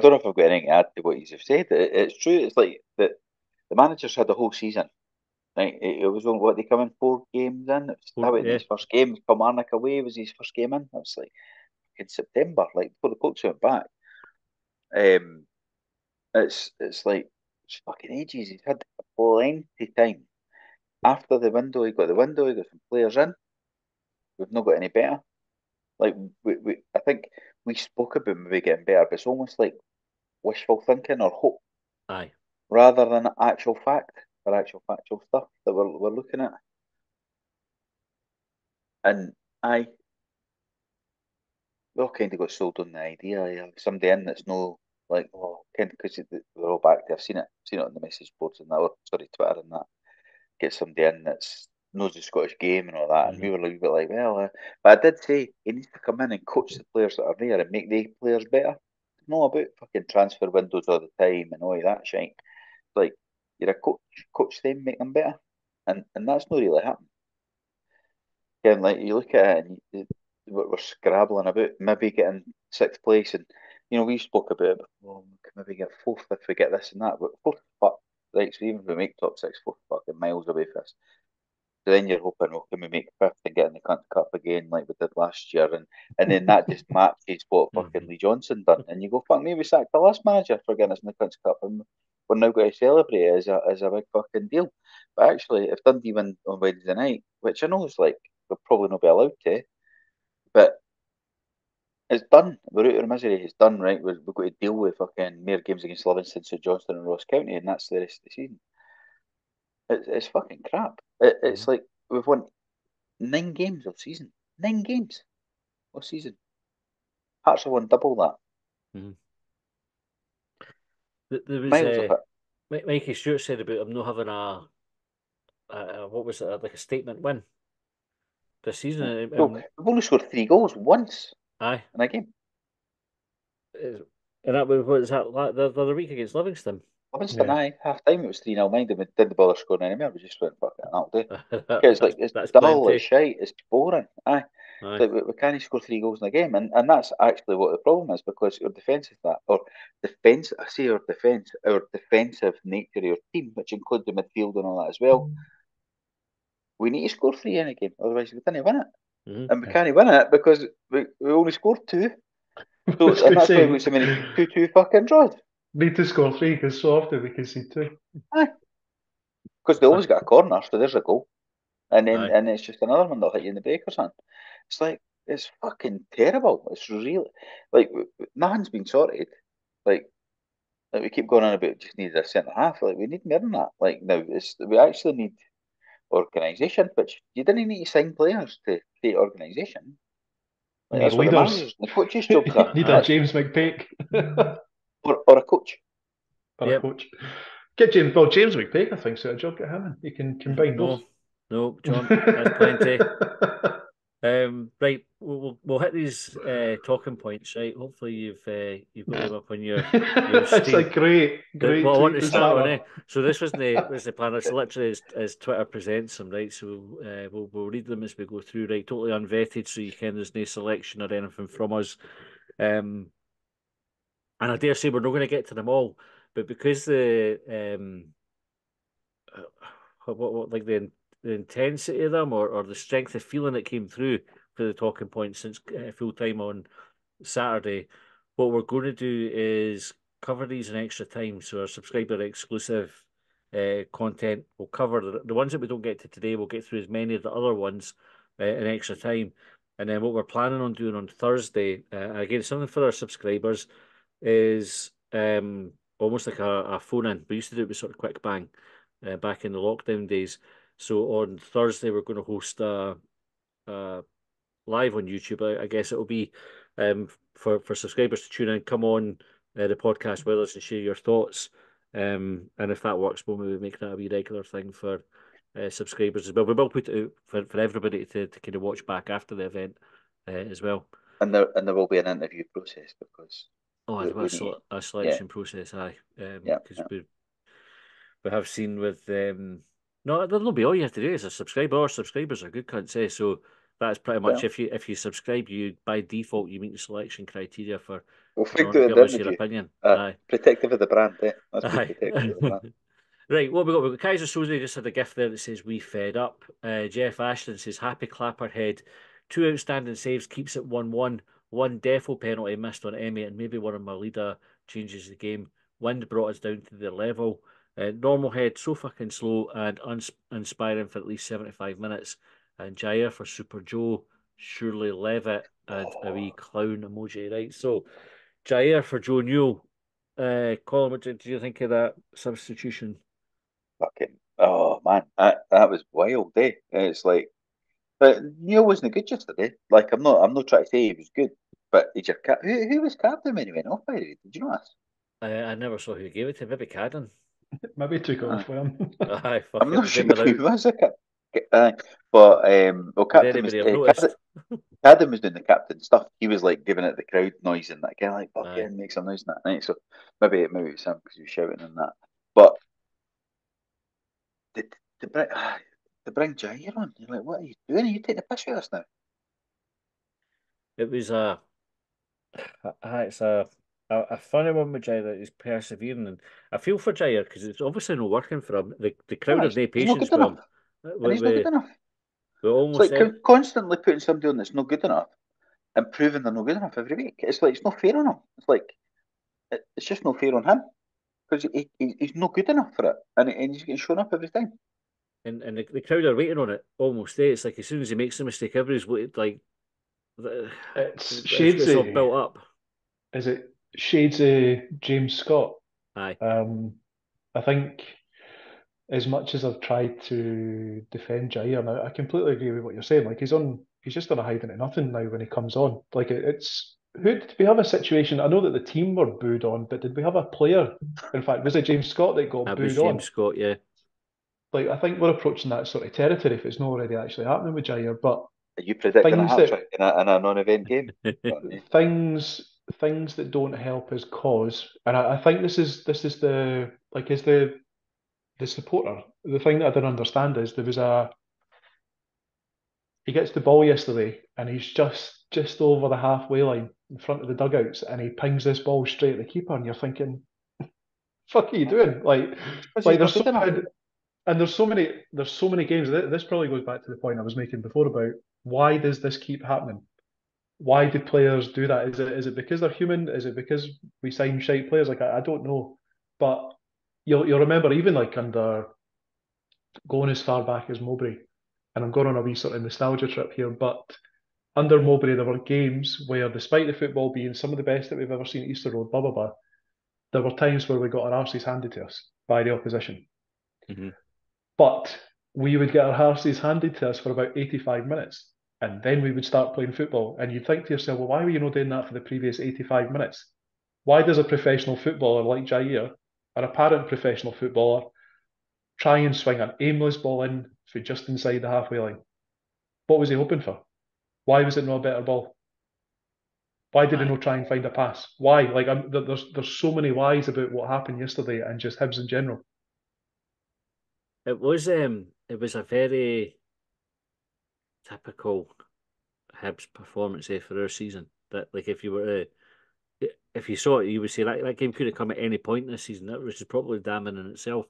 don't know if I've got anything to add to what you have said. It's true. It's like the managers had the whole season. Right? It was on what they come in 4 games in. It was his first game. Kilmarnock away was his first game in. I was like, in September, like before the coach went back, it's like it's fucking ages. He's had plenty time. After the window, he got some players in. We've not got any better. Like I think we spoke about maybe getting better, but it's almost like wishful thinking or hope, rather than actual fact or actual factual stuff that we're looking at. And we all kind of got sold on the idea of somebody in that's no like, oh, because we're all back there. I've seen it on the message boards and that, Twitter and that. Get somebody in that's knows the Scottish game and all that. And we were a little bit like, but I did say he needs to come in and coach the players that are there and make the players better. It's not about fucking transfer windows all the time and all that shit. Like, you're a coach them, make them better, and that's not really happening. Again, like you look at it and we're scrabbling about maybe getting 6th place, and we spoke about it. Well, can maybe get 4th if we get this and that. But 4th, fuck, right? So even if we make top 6, 4th fucking miles away from us. So then you're hoping, well, can we make 5th and get in the cunt cup again like we did last year? And then that just matches what fucking Lee Johnson done. And you go, fuck me, we sacked the last manager for getting us in the cunt cup, and we're now going to celebrate it as a big fucking deal. But actually, if Dundee win on Wednesday night, which I know is like we'll probably not be allowed to. But it's done. We're out of misery. It's done, right? We've got to deal with fucking mere games against Livingston, St Johnston and Ross County, and that's the rest of the season. It's fucking crap. It's like we've won 9 games all season. 9 games all season. Hearts have won double that. There was Mikey Stewart said about him not having a statement win this season. We've only scored 3 goals once. In a game. And that was the other week against Livingston. Half time it was 3-0, mind, and we didn't bother scoring anymore. We just went, fuck it, that'll do. It's like it's dull, it's shite, it's boring. Like, we can't score 3 goals in a game, and that's actually what the problem is, because our defensive nature of your team, which includes the midfield and all that as well. We need to score 3 in a game, otherwise we didn't win it. And we can't win it because we only scored 2. So that's why we got so many 2-2 fucking draws. Need to score 3 because so often we can see 2. Because they always got a corner, so there's a goal. And then and it's just another one that'll hit you in the break or something. It's like, it's fucking terrible. It's really, like, nothing's been sorted. Like we keep going on about just need a centre-half. Like, we need more than that. Like, now, we actually need organisation, which you didn't need to sign players to create organisation. Like, that's what the coach's job is. Need a James McPake or a coach. A coach. Get James McPake, I think, so a job, get him in. You can combine both. No, John, that's plenty. Right, we'll hit these talking points. Right, hopefully you've got them up on your That's a great. Well, I want to start on it. So this was the plan. It's literally as Twitter presents them. Right, so we'll read them as we go through. Right, totally unvetted, so you can there's no selection or anything from us. And I dare say we're not going to get to them all, but because the the intensity of them or the strength of feeling that came through for the talking points since full time on Saturday, what we're going to do is cover these in extra time. So our subscriber exclusive content will cover the ones that we don't get to today. We'll get through as many of the other ones in extra time. And then what we're planning on doing on Thursday, again, something for our subscribers is almost like a phone-in. We used to do it with sort of quick bang back in the lockdown days. So on Thursday, we're going to host a live on YouTube. I guess it'll be for subscribers to tune in, come on the podcast with us and share your thoughts. And if that works, we'll maybe make that a wee regular thing for subscribers as well. We will put it out for everybody to kind of watch back after the event as well. And there will be an interview process because a selection process. Aye, because we have seen with no, that'll be all you have to do is a subscriber. Our subscribers are good cunts, eh? So that's pretty much if you subscribe, you by default you meet the selection criteria for. Well, your opinion. Aye, protective of the brand, eh? That's protective of the brand. Right, what we got? Kaiser Soze just had a gift there that says, "We fed up." Jeff Ashton says, "Happy Clapperhead. 2 outstanding saves, keeps it 1-1. 1 defo penalty missed on Emmy, and maybe one of Malida changes the game. Wind brought us down to the level. Normal head, so fucking slow and uninspiring for at least 75 minutes. And Jair for Super Joe, surely Levitt, and a wee clown emoji." Right, so Jair for Joe Newell. Colin, what did you think of that substitution? Fucking that was wild, eh? It's like, but Neil wasn't good yesterday. Like I'm not trying to say he was good, but he's your who was captain when he went off? By the way, did you know that? I never saw who gave it to him. Maybe Cadden. Maybe he took on for him. I'm not sure who was the captain. But captain was Cadden was doing the captain stuff. He was like giving it the crowd noise and that guy like fucking make some noise and that night. So maybe it was him because he was shouting and that, but. To bring Jair on, you're like, what are you doing? Are you taking a piss with us now? It was a funny one with Jair that is persevering, and I feel for Jair because it's obviously not working for him. The crowd have no patience for him. He's not good enough. It's like constantly putting somebody on that's not good enough and proving they're not good enough every week. It's like it's not fair on him. It's like it's just not fair on him. Because he's not good enough for it, and he's getting shown up every time. And the crowd are waiting on it almost. Eh? It's like as soon as he makes a mistake, everybody's like it's shades all built up. Is it shades of James Scott? Aye. I think as much as I've tried to defend Jair, and I completely agree with what you're saying. Like he's just on a hiding to nothing now when he comes on. Like it's. Did we have a situation? I know that the team were booed on, but did we have a player? In fact, was it James Scott that got booed on? James Scott, yeah. Like I think we're approaching that sort of territory if it's not already actually happening with Jair. But are you predicting in a non-event game? things that don't help his cause, and I think this is the like is the supporter. The thing that I didn't understand is there was he gets the ball yesterday, and he's just over the halfway line in front of the dugouts, and he pings this ball straight at the keeper, and you're thinking, "Fuck, are you doing?" Like there's so many games. This probably goes back to the point I was making before about why does this keep happening? Why do players do that? Is it because they're human? Is it because we sign shite players? Like I don't know, but you'll remember even like under going as far back as Mowbray, and I'm going on a wee sort of nostalgia trip here, but. Under Mowbray, there were games where, despite the football being some of the best that we've ever seen at Easter Road, blah, blah, blah, there were times where we got our arses handed to us by the opposition. Mm-hmm. But we would get our arses handed to us for about 85 minutes, and then we would start playing football. And you'd think to yourself, well, why were you not doing that for the previous 85 minutes? Why does a professional footballer like Jair, an apparent professional footballer, try and swing an aimless ball in for just inside the halfway line? What was he hoping for? Why was it not a better ball? Why did they not try and find a pass? Why? Like, there's so many whys about what happened yesterday and just Hibs in general. It was a very typical Hibs performance there for our season. That, like, if you saw it, you would say that game could have come at any point this season, which is probably damning in itself.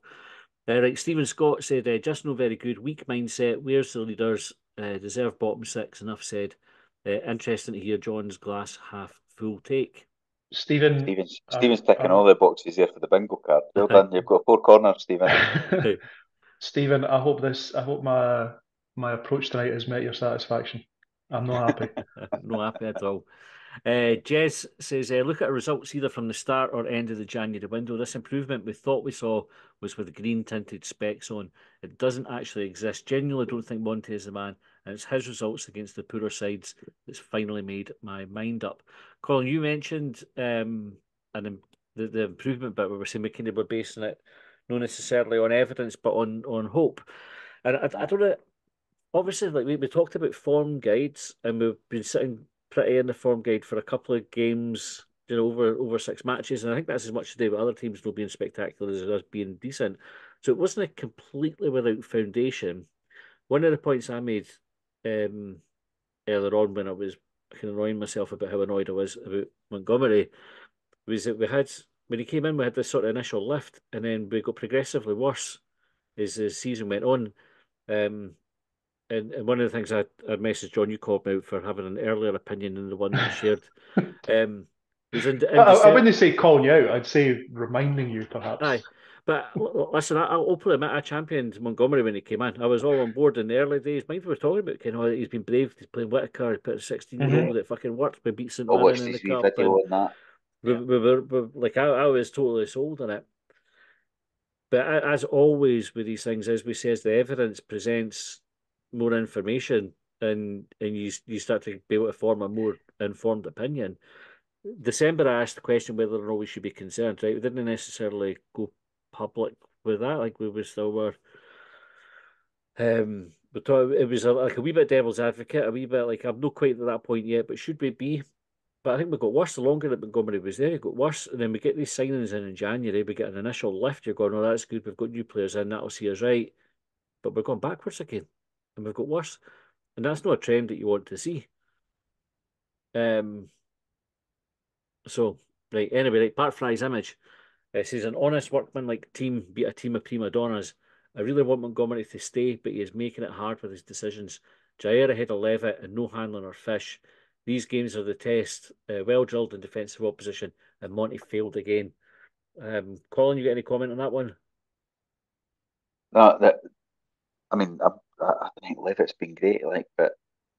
Like Stephen Scott said, just no very good, weak mindset, where's the leaders, deserve bottom six, enough said. Interesting to hear John's glass half full take. Stephen's ticking all the boxes there for the bingo card. Well done, you've got four corners, Stephen. Stephen, I hope my approach tonight has met your satisfaction. I'm not happy. Not happy at all. Jez says, look at our results either from the start or end of the January window. This improvement we thought we saw was with green tinted specs on. It doesn't actually exist. Genuinely don't think Monte is the man, and it's his results against the poorer sides that's finally made my mind up. Colin, you mentioned the improvement bit where we're saying McKinney were basing it not necessarily on evidence but on hope. And I don't know, obviously, like we talked about form guides, and we've been sitting pretty in the form guide for a couple of games, you know, over six matches, and I think that's as much today with other teams not being spectacular as us being decent. So it wasn't a completely without foundation. One of the points I made earlier on when I was kind of annoying myself about how annoyed I was about Montgomery was that when he came in, we had this sort of initial lift, and then we got progressively worse as the season went on. And one of the things I messaged John, you called me out for having an earlier opinion than the one that I shared. I wouldn't say calling you out, I'd say reminding you, perhaps. Aye. But listen, I'll openly admit I championed Montgomery when he came in. I was all on board in the early days. Mind if we're talking about, you know, he's been brave, he's playing Whitaker, he put a 16-year-old that fucking worked, we beat St. Mirren in the cup. I was totally sold on it. But as always with these things, as we says, the evidence presents more information, and you start to be able to form a more informed opinion. December, I asked the question whether or not we should be concerned, right? We didn't necessarily go public with that, like we still were. We thought it was like a wee bit devil's advocate, a wee bit like, I'm not quite at that point yet, but should we be? But I think we got worse the longer that Montgomery was there. It got worse, and then we get these signings in January, we get an initial lift, you're going, oh, that's good, we've got new players in, that'll see us right. But we're going backwards again. And we've got worse, and that's not a trend that you want to see. So Bart Fry's image says, an honest workman like team beat a team of prima donnas. I really want Montgomery to stay, but he is making it hard with his decisions. Jair ahead of Levitt and no handling or fish. These games are the test. Well drilled in defensive opposition, and Monty failed again. Colin, you got any comment on that one? No, I think Levitt's been great, but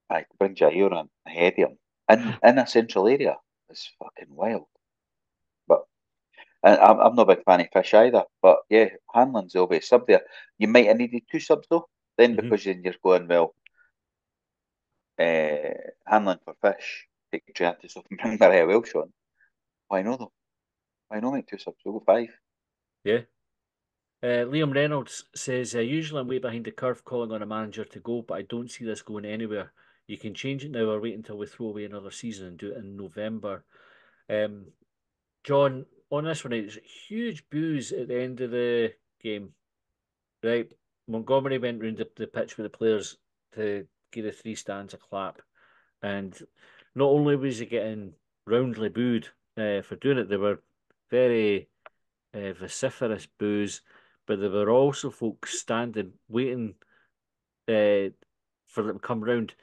I bring Jair on ahead of him in a central area. It's fucking wild. But I'm not a big fan of Fish either. But yeah, Hanlon's the obvious sub there. You might have needed two subs though, then, because then you're going, well, Hanlon for Fish, take Triantis off and bring Mariah Welsh on. Why not though? Why not make two subs? We'll go five. Yeah. Liam Reynolds says, usually I'm way behind the curve calling on a manager to go, but I don't see this going anywhere. You can change it now or wait until we throw away another season and do it in November. John, on this one, it's huge boos at the end of the game. Right, Montgomery went round the pitch with the players to give the three stands a clap. And not only was he getting roundly booed for doing it, they were very vociferous boos. But there were also folks standing, waiting for them to come round,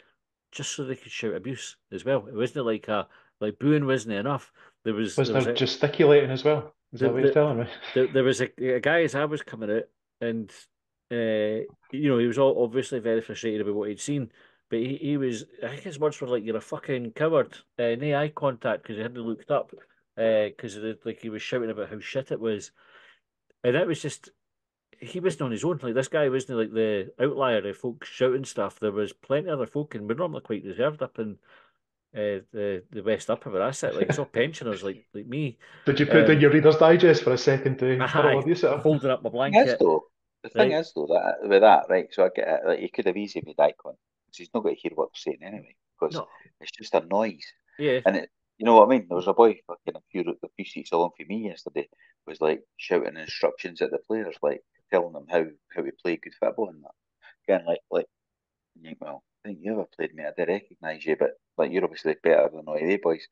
just so they could shout abuse as well. It wasn't like booing wasn't enough. There was gesticulating as well. Is that what you're telling me? There was a guy as I was coming out, and he was all obviously very frustrated about what he'd seen. But he was, I think his words were like, "You're a fucking coward." No eye contact because he hadn't looked up because he was shouting about how shit it was, and that was just. He wasn't on his own. Like, this guy wasn't like the outlier of folks shouting stuff. There was plenty of other folk, and we're normally quite reserved up in the West Upper where I sit. Like, it's all pensioners like me. Did you put down your Reader's Digest for a second to I'm holding up my blanket? The thing is, though, that with that, right? So I get it. Like, he could have easily made eye contact. He's not going to hear what they're saying anyway. because it's just a noise. Yeah. And it, you know what I mean? There was a boy fucking a few seats along for me yesterday was like shouting instructions at the players, like telling them how to play good football and that. Again, like, well, I think you ever played, mate. I did recognise you, but like you're obviously better than all of they boys.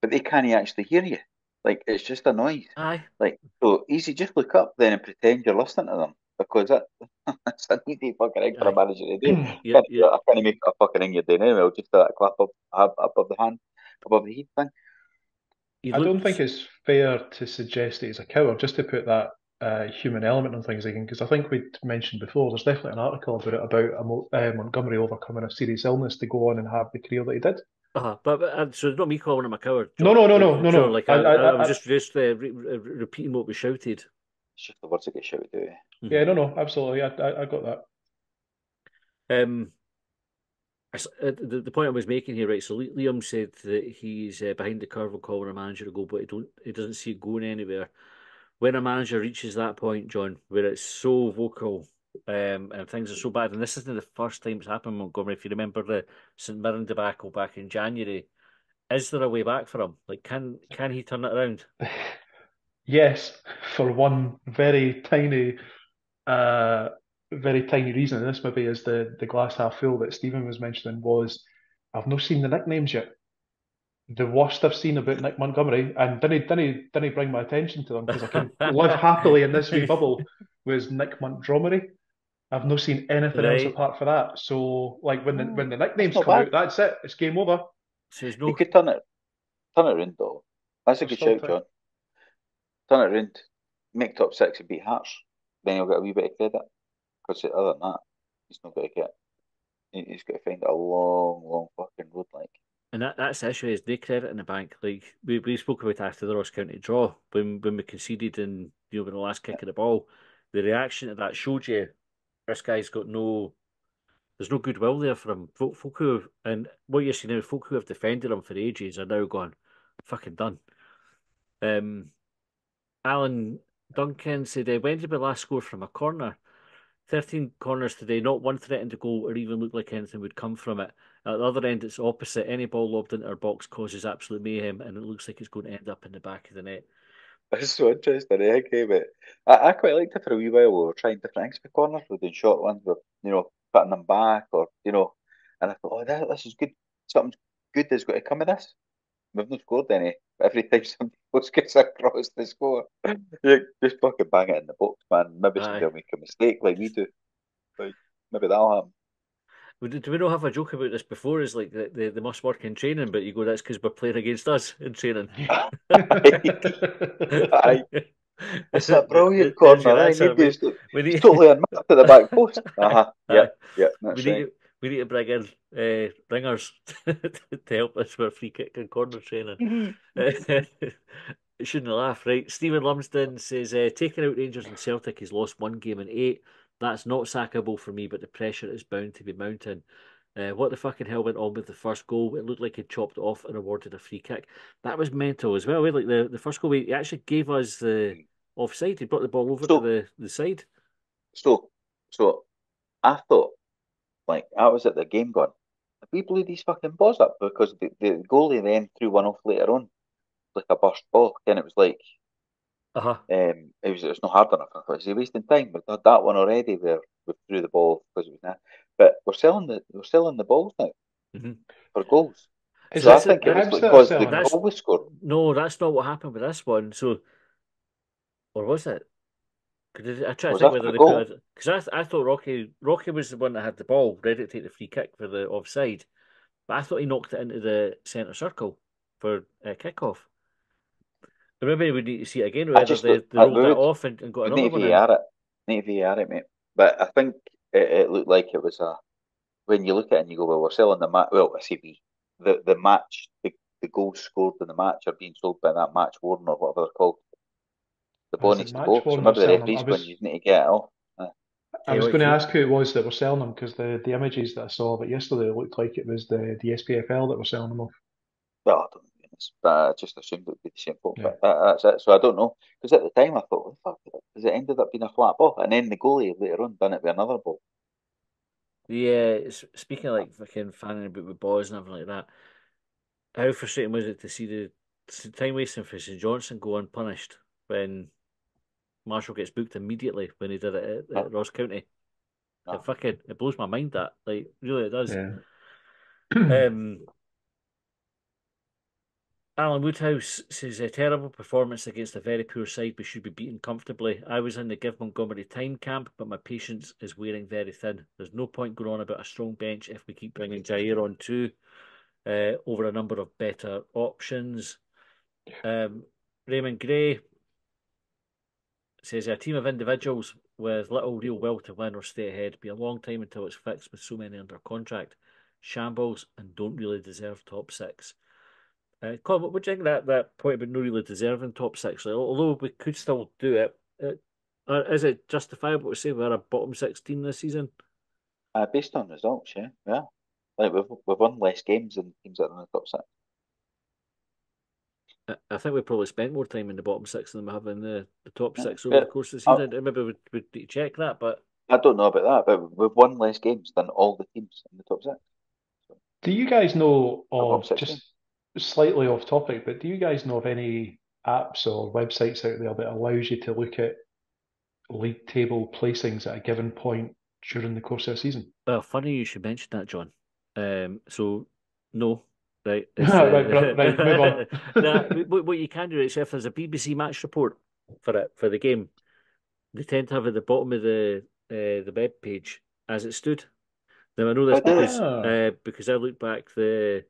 But they can't actually hear you. Like, it's just a noise. Aye. Like, so easy, just look up then and pretend you're listening to them, because that's a needy fucking egg for a manager to do. Yeah, yeah. I can't make a fucking thing you're doing anyway. I'll just clap up above the hand, above the heat thing. I don't think it's fair to suggest that he's a coward, just to put that human element on things again, because I think we'd mentioned before, there's definitely an article about Montgomery overcoming a serious illness to go on and have the career that he did. But so it's not me calling him a coward. John. No. Like I was just repeating what we shouted. It's just the words that get shouted out. Mm-hmm. Yeah, no, absolutely. I got that. The point I was making here, right? So Liam said that he's behind the curve on calling a manager a goal, but he doesn't see it going anywhere. When a manager reaches that point, John, where it's so vocal. And things are so bad, and this isn't the first time it's happened, Montgomery. If you remember the St Mirren debacle back in January, is there a way back for him? Like, can he turn it around? Yes, for one very tiny reason, and this maybe is the glass half full that Stephen was mentioning, was I've not seen the nicknames yet. The worst I've seen about Nick Montgomery, and didn't bring my attention to them because I can live happily in this wee bubble, was Nick Montgomery. I've not seen anything else apart from that. So, like, when the nicknames come out, that's it. It's game over. So you could turn it around, though. That's a good shout, John. Turn it around. Make top six and beat Hearts. Then you'll get a wee bit of credit. Because other than that, he's not going to get... He's got to find a long, long fucking road, like. And that's the issue, is no credit in the bank. Like, we spoke about after the Ross County draw, when we conceded and, you know, with the last kick of the ball, the reaction to that showed you this guy's got no... There's no goodwill there for him. And what you're seeing now, folk who have defended him for ages are now gone, fucking done. Alan Duncan said, when did we last score from a corner? 13 corners today, not one threatened to goal or even looked like anything would come from it. At the other end, it's opposite. Any ball lobbed into our box causes absolute mayhem, and it looks like it's going to end up in the back of the net. That's so interesting, but I quite liked it for a wee while. We were trying different things for corners. We were doing short ones, we were, you know, putting them back, or, you know, and I thought, oh, this is good. Something good has got to come of this. We've not scored any. Every time somebody gets across the score, just fucking bang it in the box, man. Maybe somebody'll make a mistake like we do. Like, maybe that'll happen. Do we not have a joke about this before? Is like they must work in training, but you go, that's because we're playing against us in training. It's a brilliant corner. We need totally unmapped to the back post. We need to bring in ringers to help us with free kick and corner training. Shouldn't laugh, right? Stephen Lumsden says, taking out Rangers and Celtic, he's lost one game in 8. That's not sackable for me, but the pressure is bound to be mounting. What the fucking hell went on with the first goal? It looked like he chopped off and awarded a free kick. That was mental as well. Like the first goal, he actually gave us the offside. He brought the ball over to the side. So I thought, like, I was at the game going, we blew these fucking balls up, because the goalie then threw one off later on, like a burst ball, and it was like... It was not hard enough. I thought, is he wasting time? We've had that one already where we threw the ball because it was that. But we're selling the balls now for goals. So I think it was because they always scored. No, that's not what happened with this one. So, or was it? I try to think whether they could, because I thought Rocky was the one that had the ball ready to take the free kick for the offside, but I thought he knocked it into the centre circle for a kickoff. Maybe we would need to see it again, whether they rolled it off and got another one. Need to VAR it, mate. But I think it looked like it was a... When you look at it and you go, well, we're selling the match... Well, I say we. The match, the goals scored in the match are being sold by that match warden or whatever they're called. The ball needs to go. So maybe the referee's going, you need to get it off. I was going to ask who it was that were selling them, because the images that I saw but yesterday, it looked like it was the SPFL that were selling them off. Well, I don't know. But I just assumed it would be the same fault. Yeah. But that's it. So I don't know, because at the time I thought, fuck, because it ended up being a flat ball, and then the goalie later on done it with another ball. Yeah, speaking of like fucking fanning about with boys and everything like that, how frustrating was it to see the time wasting for St Johnstone go unpunished when Marshall gets booked immediately when he did it at Ross County? It blows my mind that, like, really it does. Yeah. Alan Woodhouse says a terrible performance against a very poor side. We should be beaten comfortably. I was in the Give Montgomery time camp, but my patience is wearing very thin. There's no point going on about a strong bench if we keep bringing Jair on too over a number of better options. Raymond Gray says a team of individuals with little real will to win or stay ahead. Be a long time until it's fixed with so many under contract. Shambles and don't really deserve top six. Colin, what do you think that point about not really deserving top six? Like, although we could still do it, is it justifiable to say we're a bottom 16 this season? Based on results, yeah. Like we've won less games than teams that are in the top six. I think we probably spent more time in the bottom six than we have in the top six over the course of the season. Maybe we'd need to check that, but I don't know about that. But we've won less games than all the teams in the top six. So, do you guys know of slightly off topic, but do you guys know of any apps or websites out there that allows you to look at league table placings at a given point during the course of a season? Well, funny you should mention that, John. So, no. Right. Right, move on. What you can do is if there's a BBC match report for the game, they tend to have at the bottom of the web page as it stood. Now I know this because I looked back the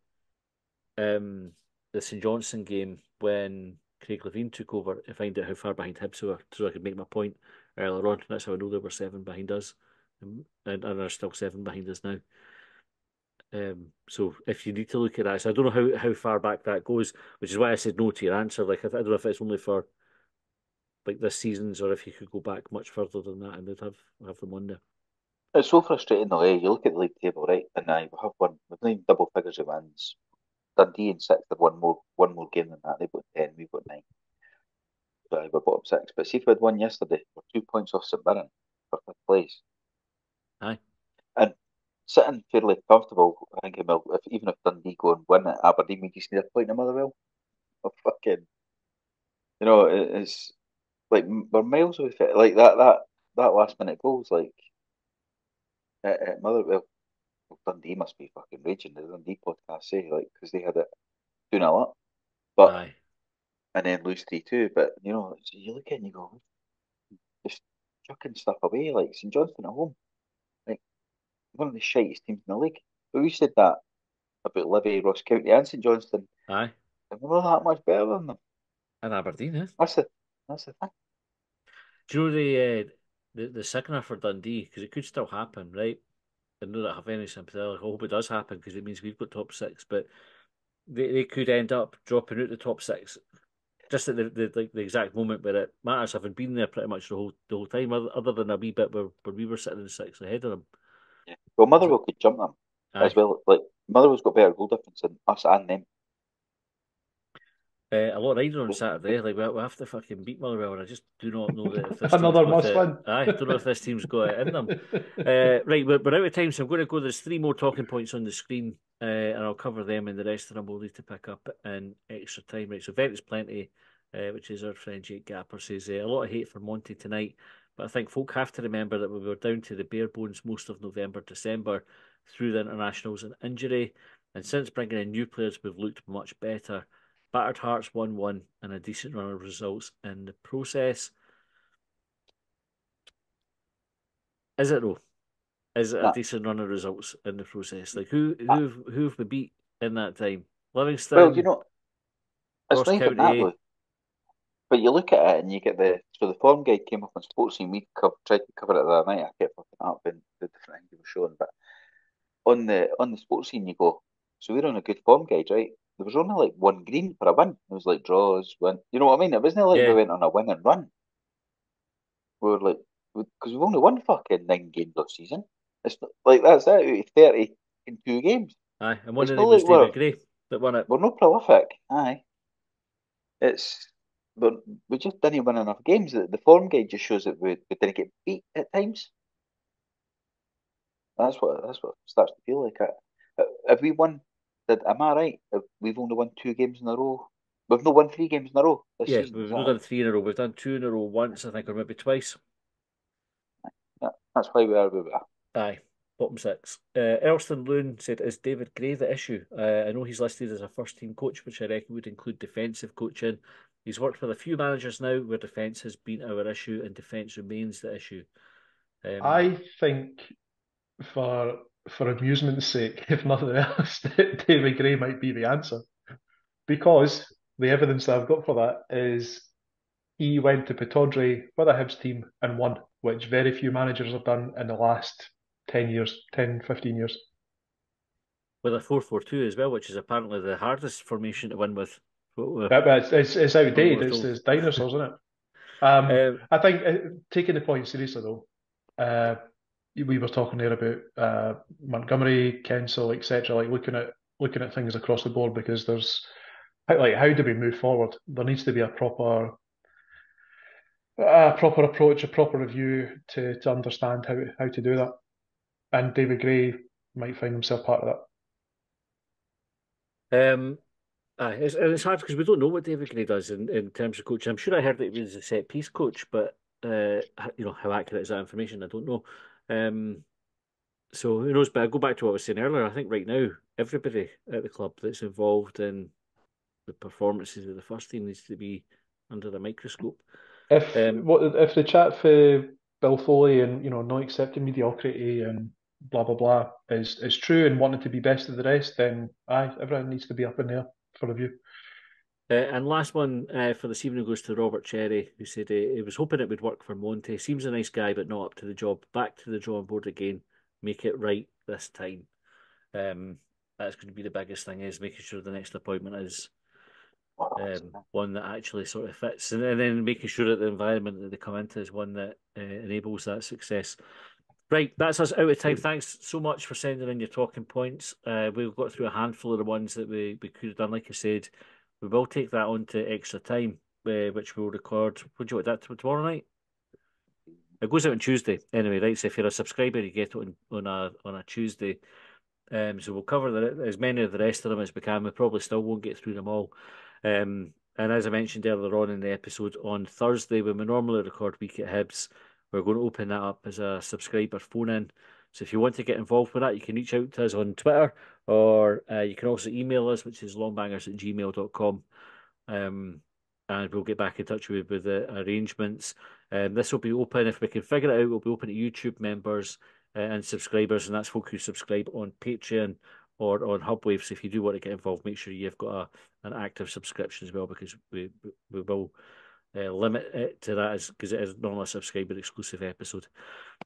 St Johnstone game when Craig Levein took over to find out how far behind Hibs were so I could make my point earlier on. That's how I know they were 7 behind us and are still 7 behind us now. So if you need to look at that, so I don't know how far back that goes, which is why I said no to your answer. Like I don't know if it's only for like this season's or if you could go back much further than that and they'd have them on there. It's so frustrating though, eh? You look at the league table, right, and I have one we've not even double figures of wins. Dundee in sixth have one more game than that. They've got 10, we've got 9. So we're bottom 6. But see if we'd won yesterday, we're 2 points off St Mirren for 5th place. Aye. And sitting fairly comfortable, I think even if Dundee go and win at Aberdeen, we just need a point in Motherwell. Oh, fucking, it's like we're miles away from it. Like that last minute goals, like at Motherwell. Well, Dundee must be fucking raging. The Dundee podcast say because they had it 2-0 up, but and then lose 3-2. But so you look at it and you go, just chucking stuff away like St Johnstone at home, like one of the shittest teams in the league. But we said that about Livy, Ross County, and St Johnstone. Aye, and we're not that much better than them. And Aberdeen is. That's the thing. Do you know the signal for Dundee because it could still happen, right? I know that I have any sympathy. I hope it does happen because it means we've got top six, but they could end up dropping out the top six just at the exact moment where it matters. I've been there pretty much the whole time, other than a wee bit where we were sitting in six ahead of them. Yeah. Well, Motherwell could jump them as well. Like Motherwell's got better goal difference than us and them. A lot riding on Saturday. Like we have to fucking beat Motherwell, and I just do not know that if this another must win. I don't know if this team's got it in them. Right, we're out of time, so I'm going to go. There's 3 more talking points on the screen, and I'll cover them, and the rest of them we'll need to pick up in extra time. Right, so Vent is Plenty, which is our friend Jake Gapper says a lot of hate for Monty tonight, but I think folk have to remember that we were down to the bare bones most of November, December through the internationals and injury, and since bringing in new players, we've looked much better. Battered Hearts 1-1 and a decent run of results in the process. Is it though? Is it a decent run of results in the process? Like who have we beat in that time? Livingston. Well, it's like that, but you look at it and you get the form guide came up on Sports Scene. We tried to cover it the other night. I kept fucking up in the different angles shown, but on the Sports Scene you go. So we're on a good form guide, right? There was only like one green for a win. It was like draws, win. You know what I mean? It wasn't like we went on a win and run. We were like, because we've only won fucking 9 games of season. It's not, like that's it. 32 games. Aye, and one of them was David Gray that won it. We're not prolific. Aye, we just didn't win enough games. The form guide just shows that we didn't get beat at times. That's what it starts to feel like. Have we won? Am I right? We've only won 2 games in a row. We've not won 3 games in a row this season. We've not done 3 in a row. We've done 2 in a row once, I think, or maybe twice. That's why we are where we are. Aye, bottom 6. Elston Loon said, "Is David Gray the issue? I know he's listed as a first-team coach, which I reckon would include defensive coaching. He's worked with a few managers now where defence has been our issue and defence remains the issue." I think for amusement's sake, if nothing else, David Gray might be the answer. Because the evidence that I've got for that is he went to Pittodrie with a Hibs team and won, which very few managers have done in the last 10 years, 10, 15 years. With a 4-4-2 as well, which is apparently the hardest formation to win with. But it's outdated. It's dinosaurs, isn't it? I think, taking the point seriously though, we were talking there about Montgomery, Kensel, etc. Like looking at things across the board, because there's how do we move forward? There needs to be a proper approach, a proper review to understand how to do that. And David Gray might find himself part of that. It's hard because we don't know what David Gray does in terms of coaching. I'm sure I heard that he was a set piece coach, but how accurate is that information? I don't know. So who knows? But I go back to what I was saying earlier. I think right now everybody at the club that's involved in the performances of the first team needs to be under the microscope. If the chat for Bill Foley and not accepting mediocrity and blah blah blah is true and wanting to be best of the rest, then everyone needs to be up in there for review. And last one for this evening goes to Robert Cherry, who said he was hoping it would work for Monty. Seems a nice guy, but not up to the job. Back to the drawing board again. Make it right this time. That's going to be the biggest thing, is making sure the next appointment is one that actually sort of fits. And then making sure that the environment that they come into is one that enables that success. Right, that's us out of time. Thanks so much for sending in your talking points. We've got through a handful of the ones that we could have done. Like I said, we will take that on to Extra Time, which we'll record. Would you like that tomorrow night? It goes out on Tuesday anyway, right? So if you're a subscriber, you get it on a Tuesday. So we'll cover as many of the rest of them as we can. We probably still won't get through them all. And as I mentioned earlier on in the episode, on Thursday, when we normally record Week at Hibs, we're going to open that up as a subscriber phone-in. So if you want to get involved with that, you can reach out to us on Twitter, or you can also email us, which is longbangers@gmail.com. And we'll get back in touch with the arrangements. This will be open, if we can figure it out, we'll be open to YouTube members and subscribers, and that's folk who subscribe on Patreon or on Hubwave. So if you do want to get involved, make sure you've got an active subscription as well, because we will limit it to that, because it is normally a subscriber exclusive episode.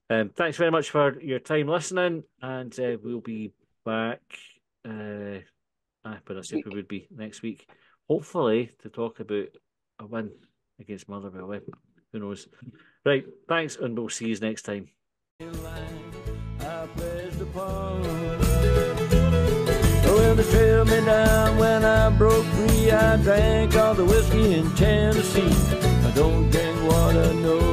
Thanks very much for your time listening, and we'll be back we would be next week, hopefully, to talk about a win against Motherwell. Who knows? Right, thanks, and we'll see you next time. I pledged the part. Well, they trailed me down when I broke free. I drank all the whiskey in Tennessee. I don't drink water, no.